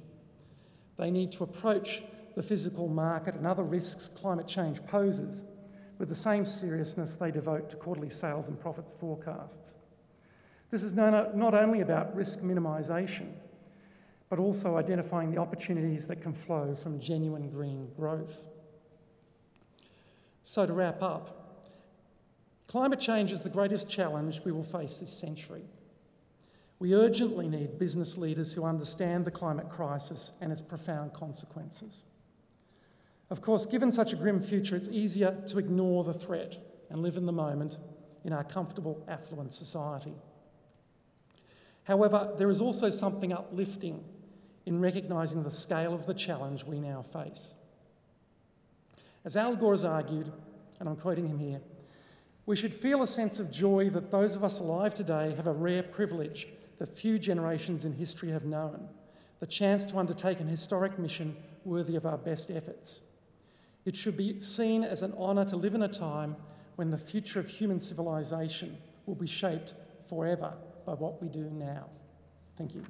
They need to approach the physical market and other risks climate change poses with the same seriousness they devote to quarterly sales and profits forecasts. This is not only about risk minimisation, but also identifying the opportunities that can flow from genuine green growth. So to wrap up, climate change is the greatest challenge we will face this century. We urgently need business leaders who understand the climate crisis and its profound consequences. Of course, given such a grim future, it's easier to ignore the threat and live in the moment in our comfortable, affluent society. However, there is also something uplifting in recognising the scale of the challenge we now face. As Al Gore has argued, and I'm quoting him here, we should feel a sense of joy that those of us alive today have a rare privilege that few generations in history have known, the chance to undertake an historic mission worthy of our best efforts. It should be seen as an honour to live in a time when the future of human civilization will be shaped forever by what we do now. Thank you.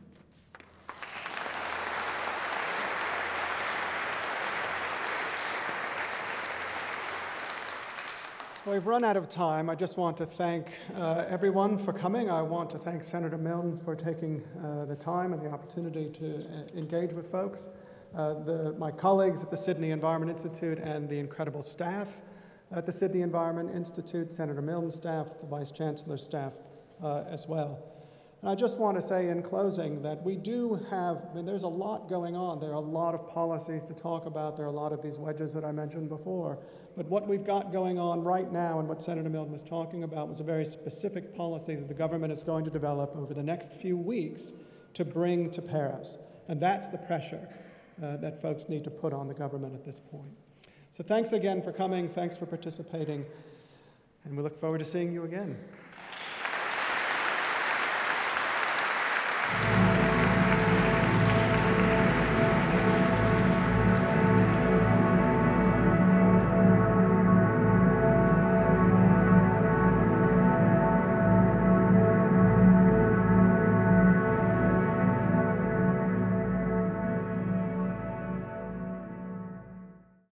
Well, we've run out of time. I just want to thank uh, everyone for coming. I want to thank Senator Milne for taking uh, the time and the opportunity to uh, engage with folks. Uh, the, my colleagues at the Sydney Environment Institute and the incredible staff at the Sydney Environment Institute, Senator Milne's staff, the Vice Chancellor's staff uh, as well. And I just want to say in closing that we do have, I mean, there's a lot going on. There are a lot of policies to talk about. There are a lot of these wedges that I mentioned before. But what we've got going on right now and what Senator Milne was talking about was a very specific policy that the government is going to develop over the next few weeks to bring to Paris. And that's the pressure uh, that folks need to put on the government at this point. So thanks again for coming. Thanks for participating. And we look forward to seeing you again.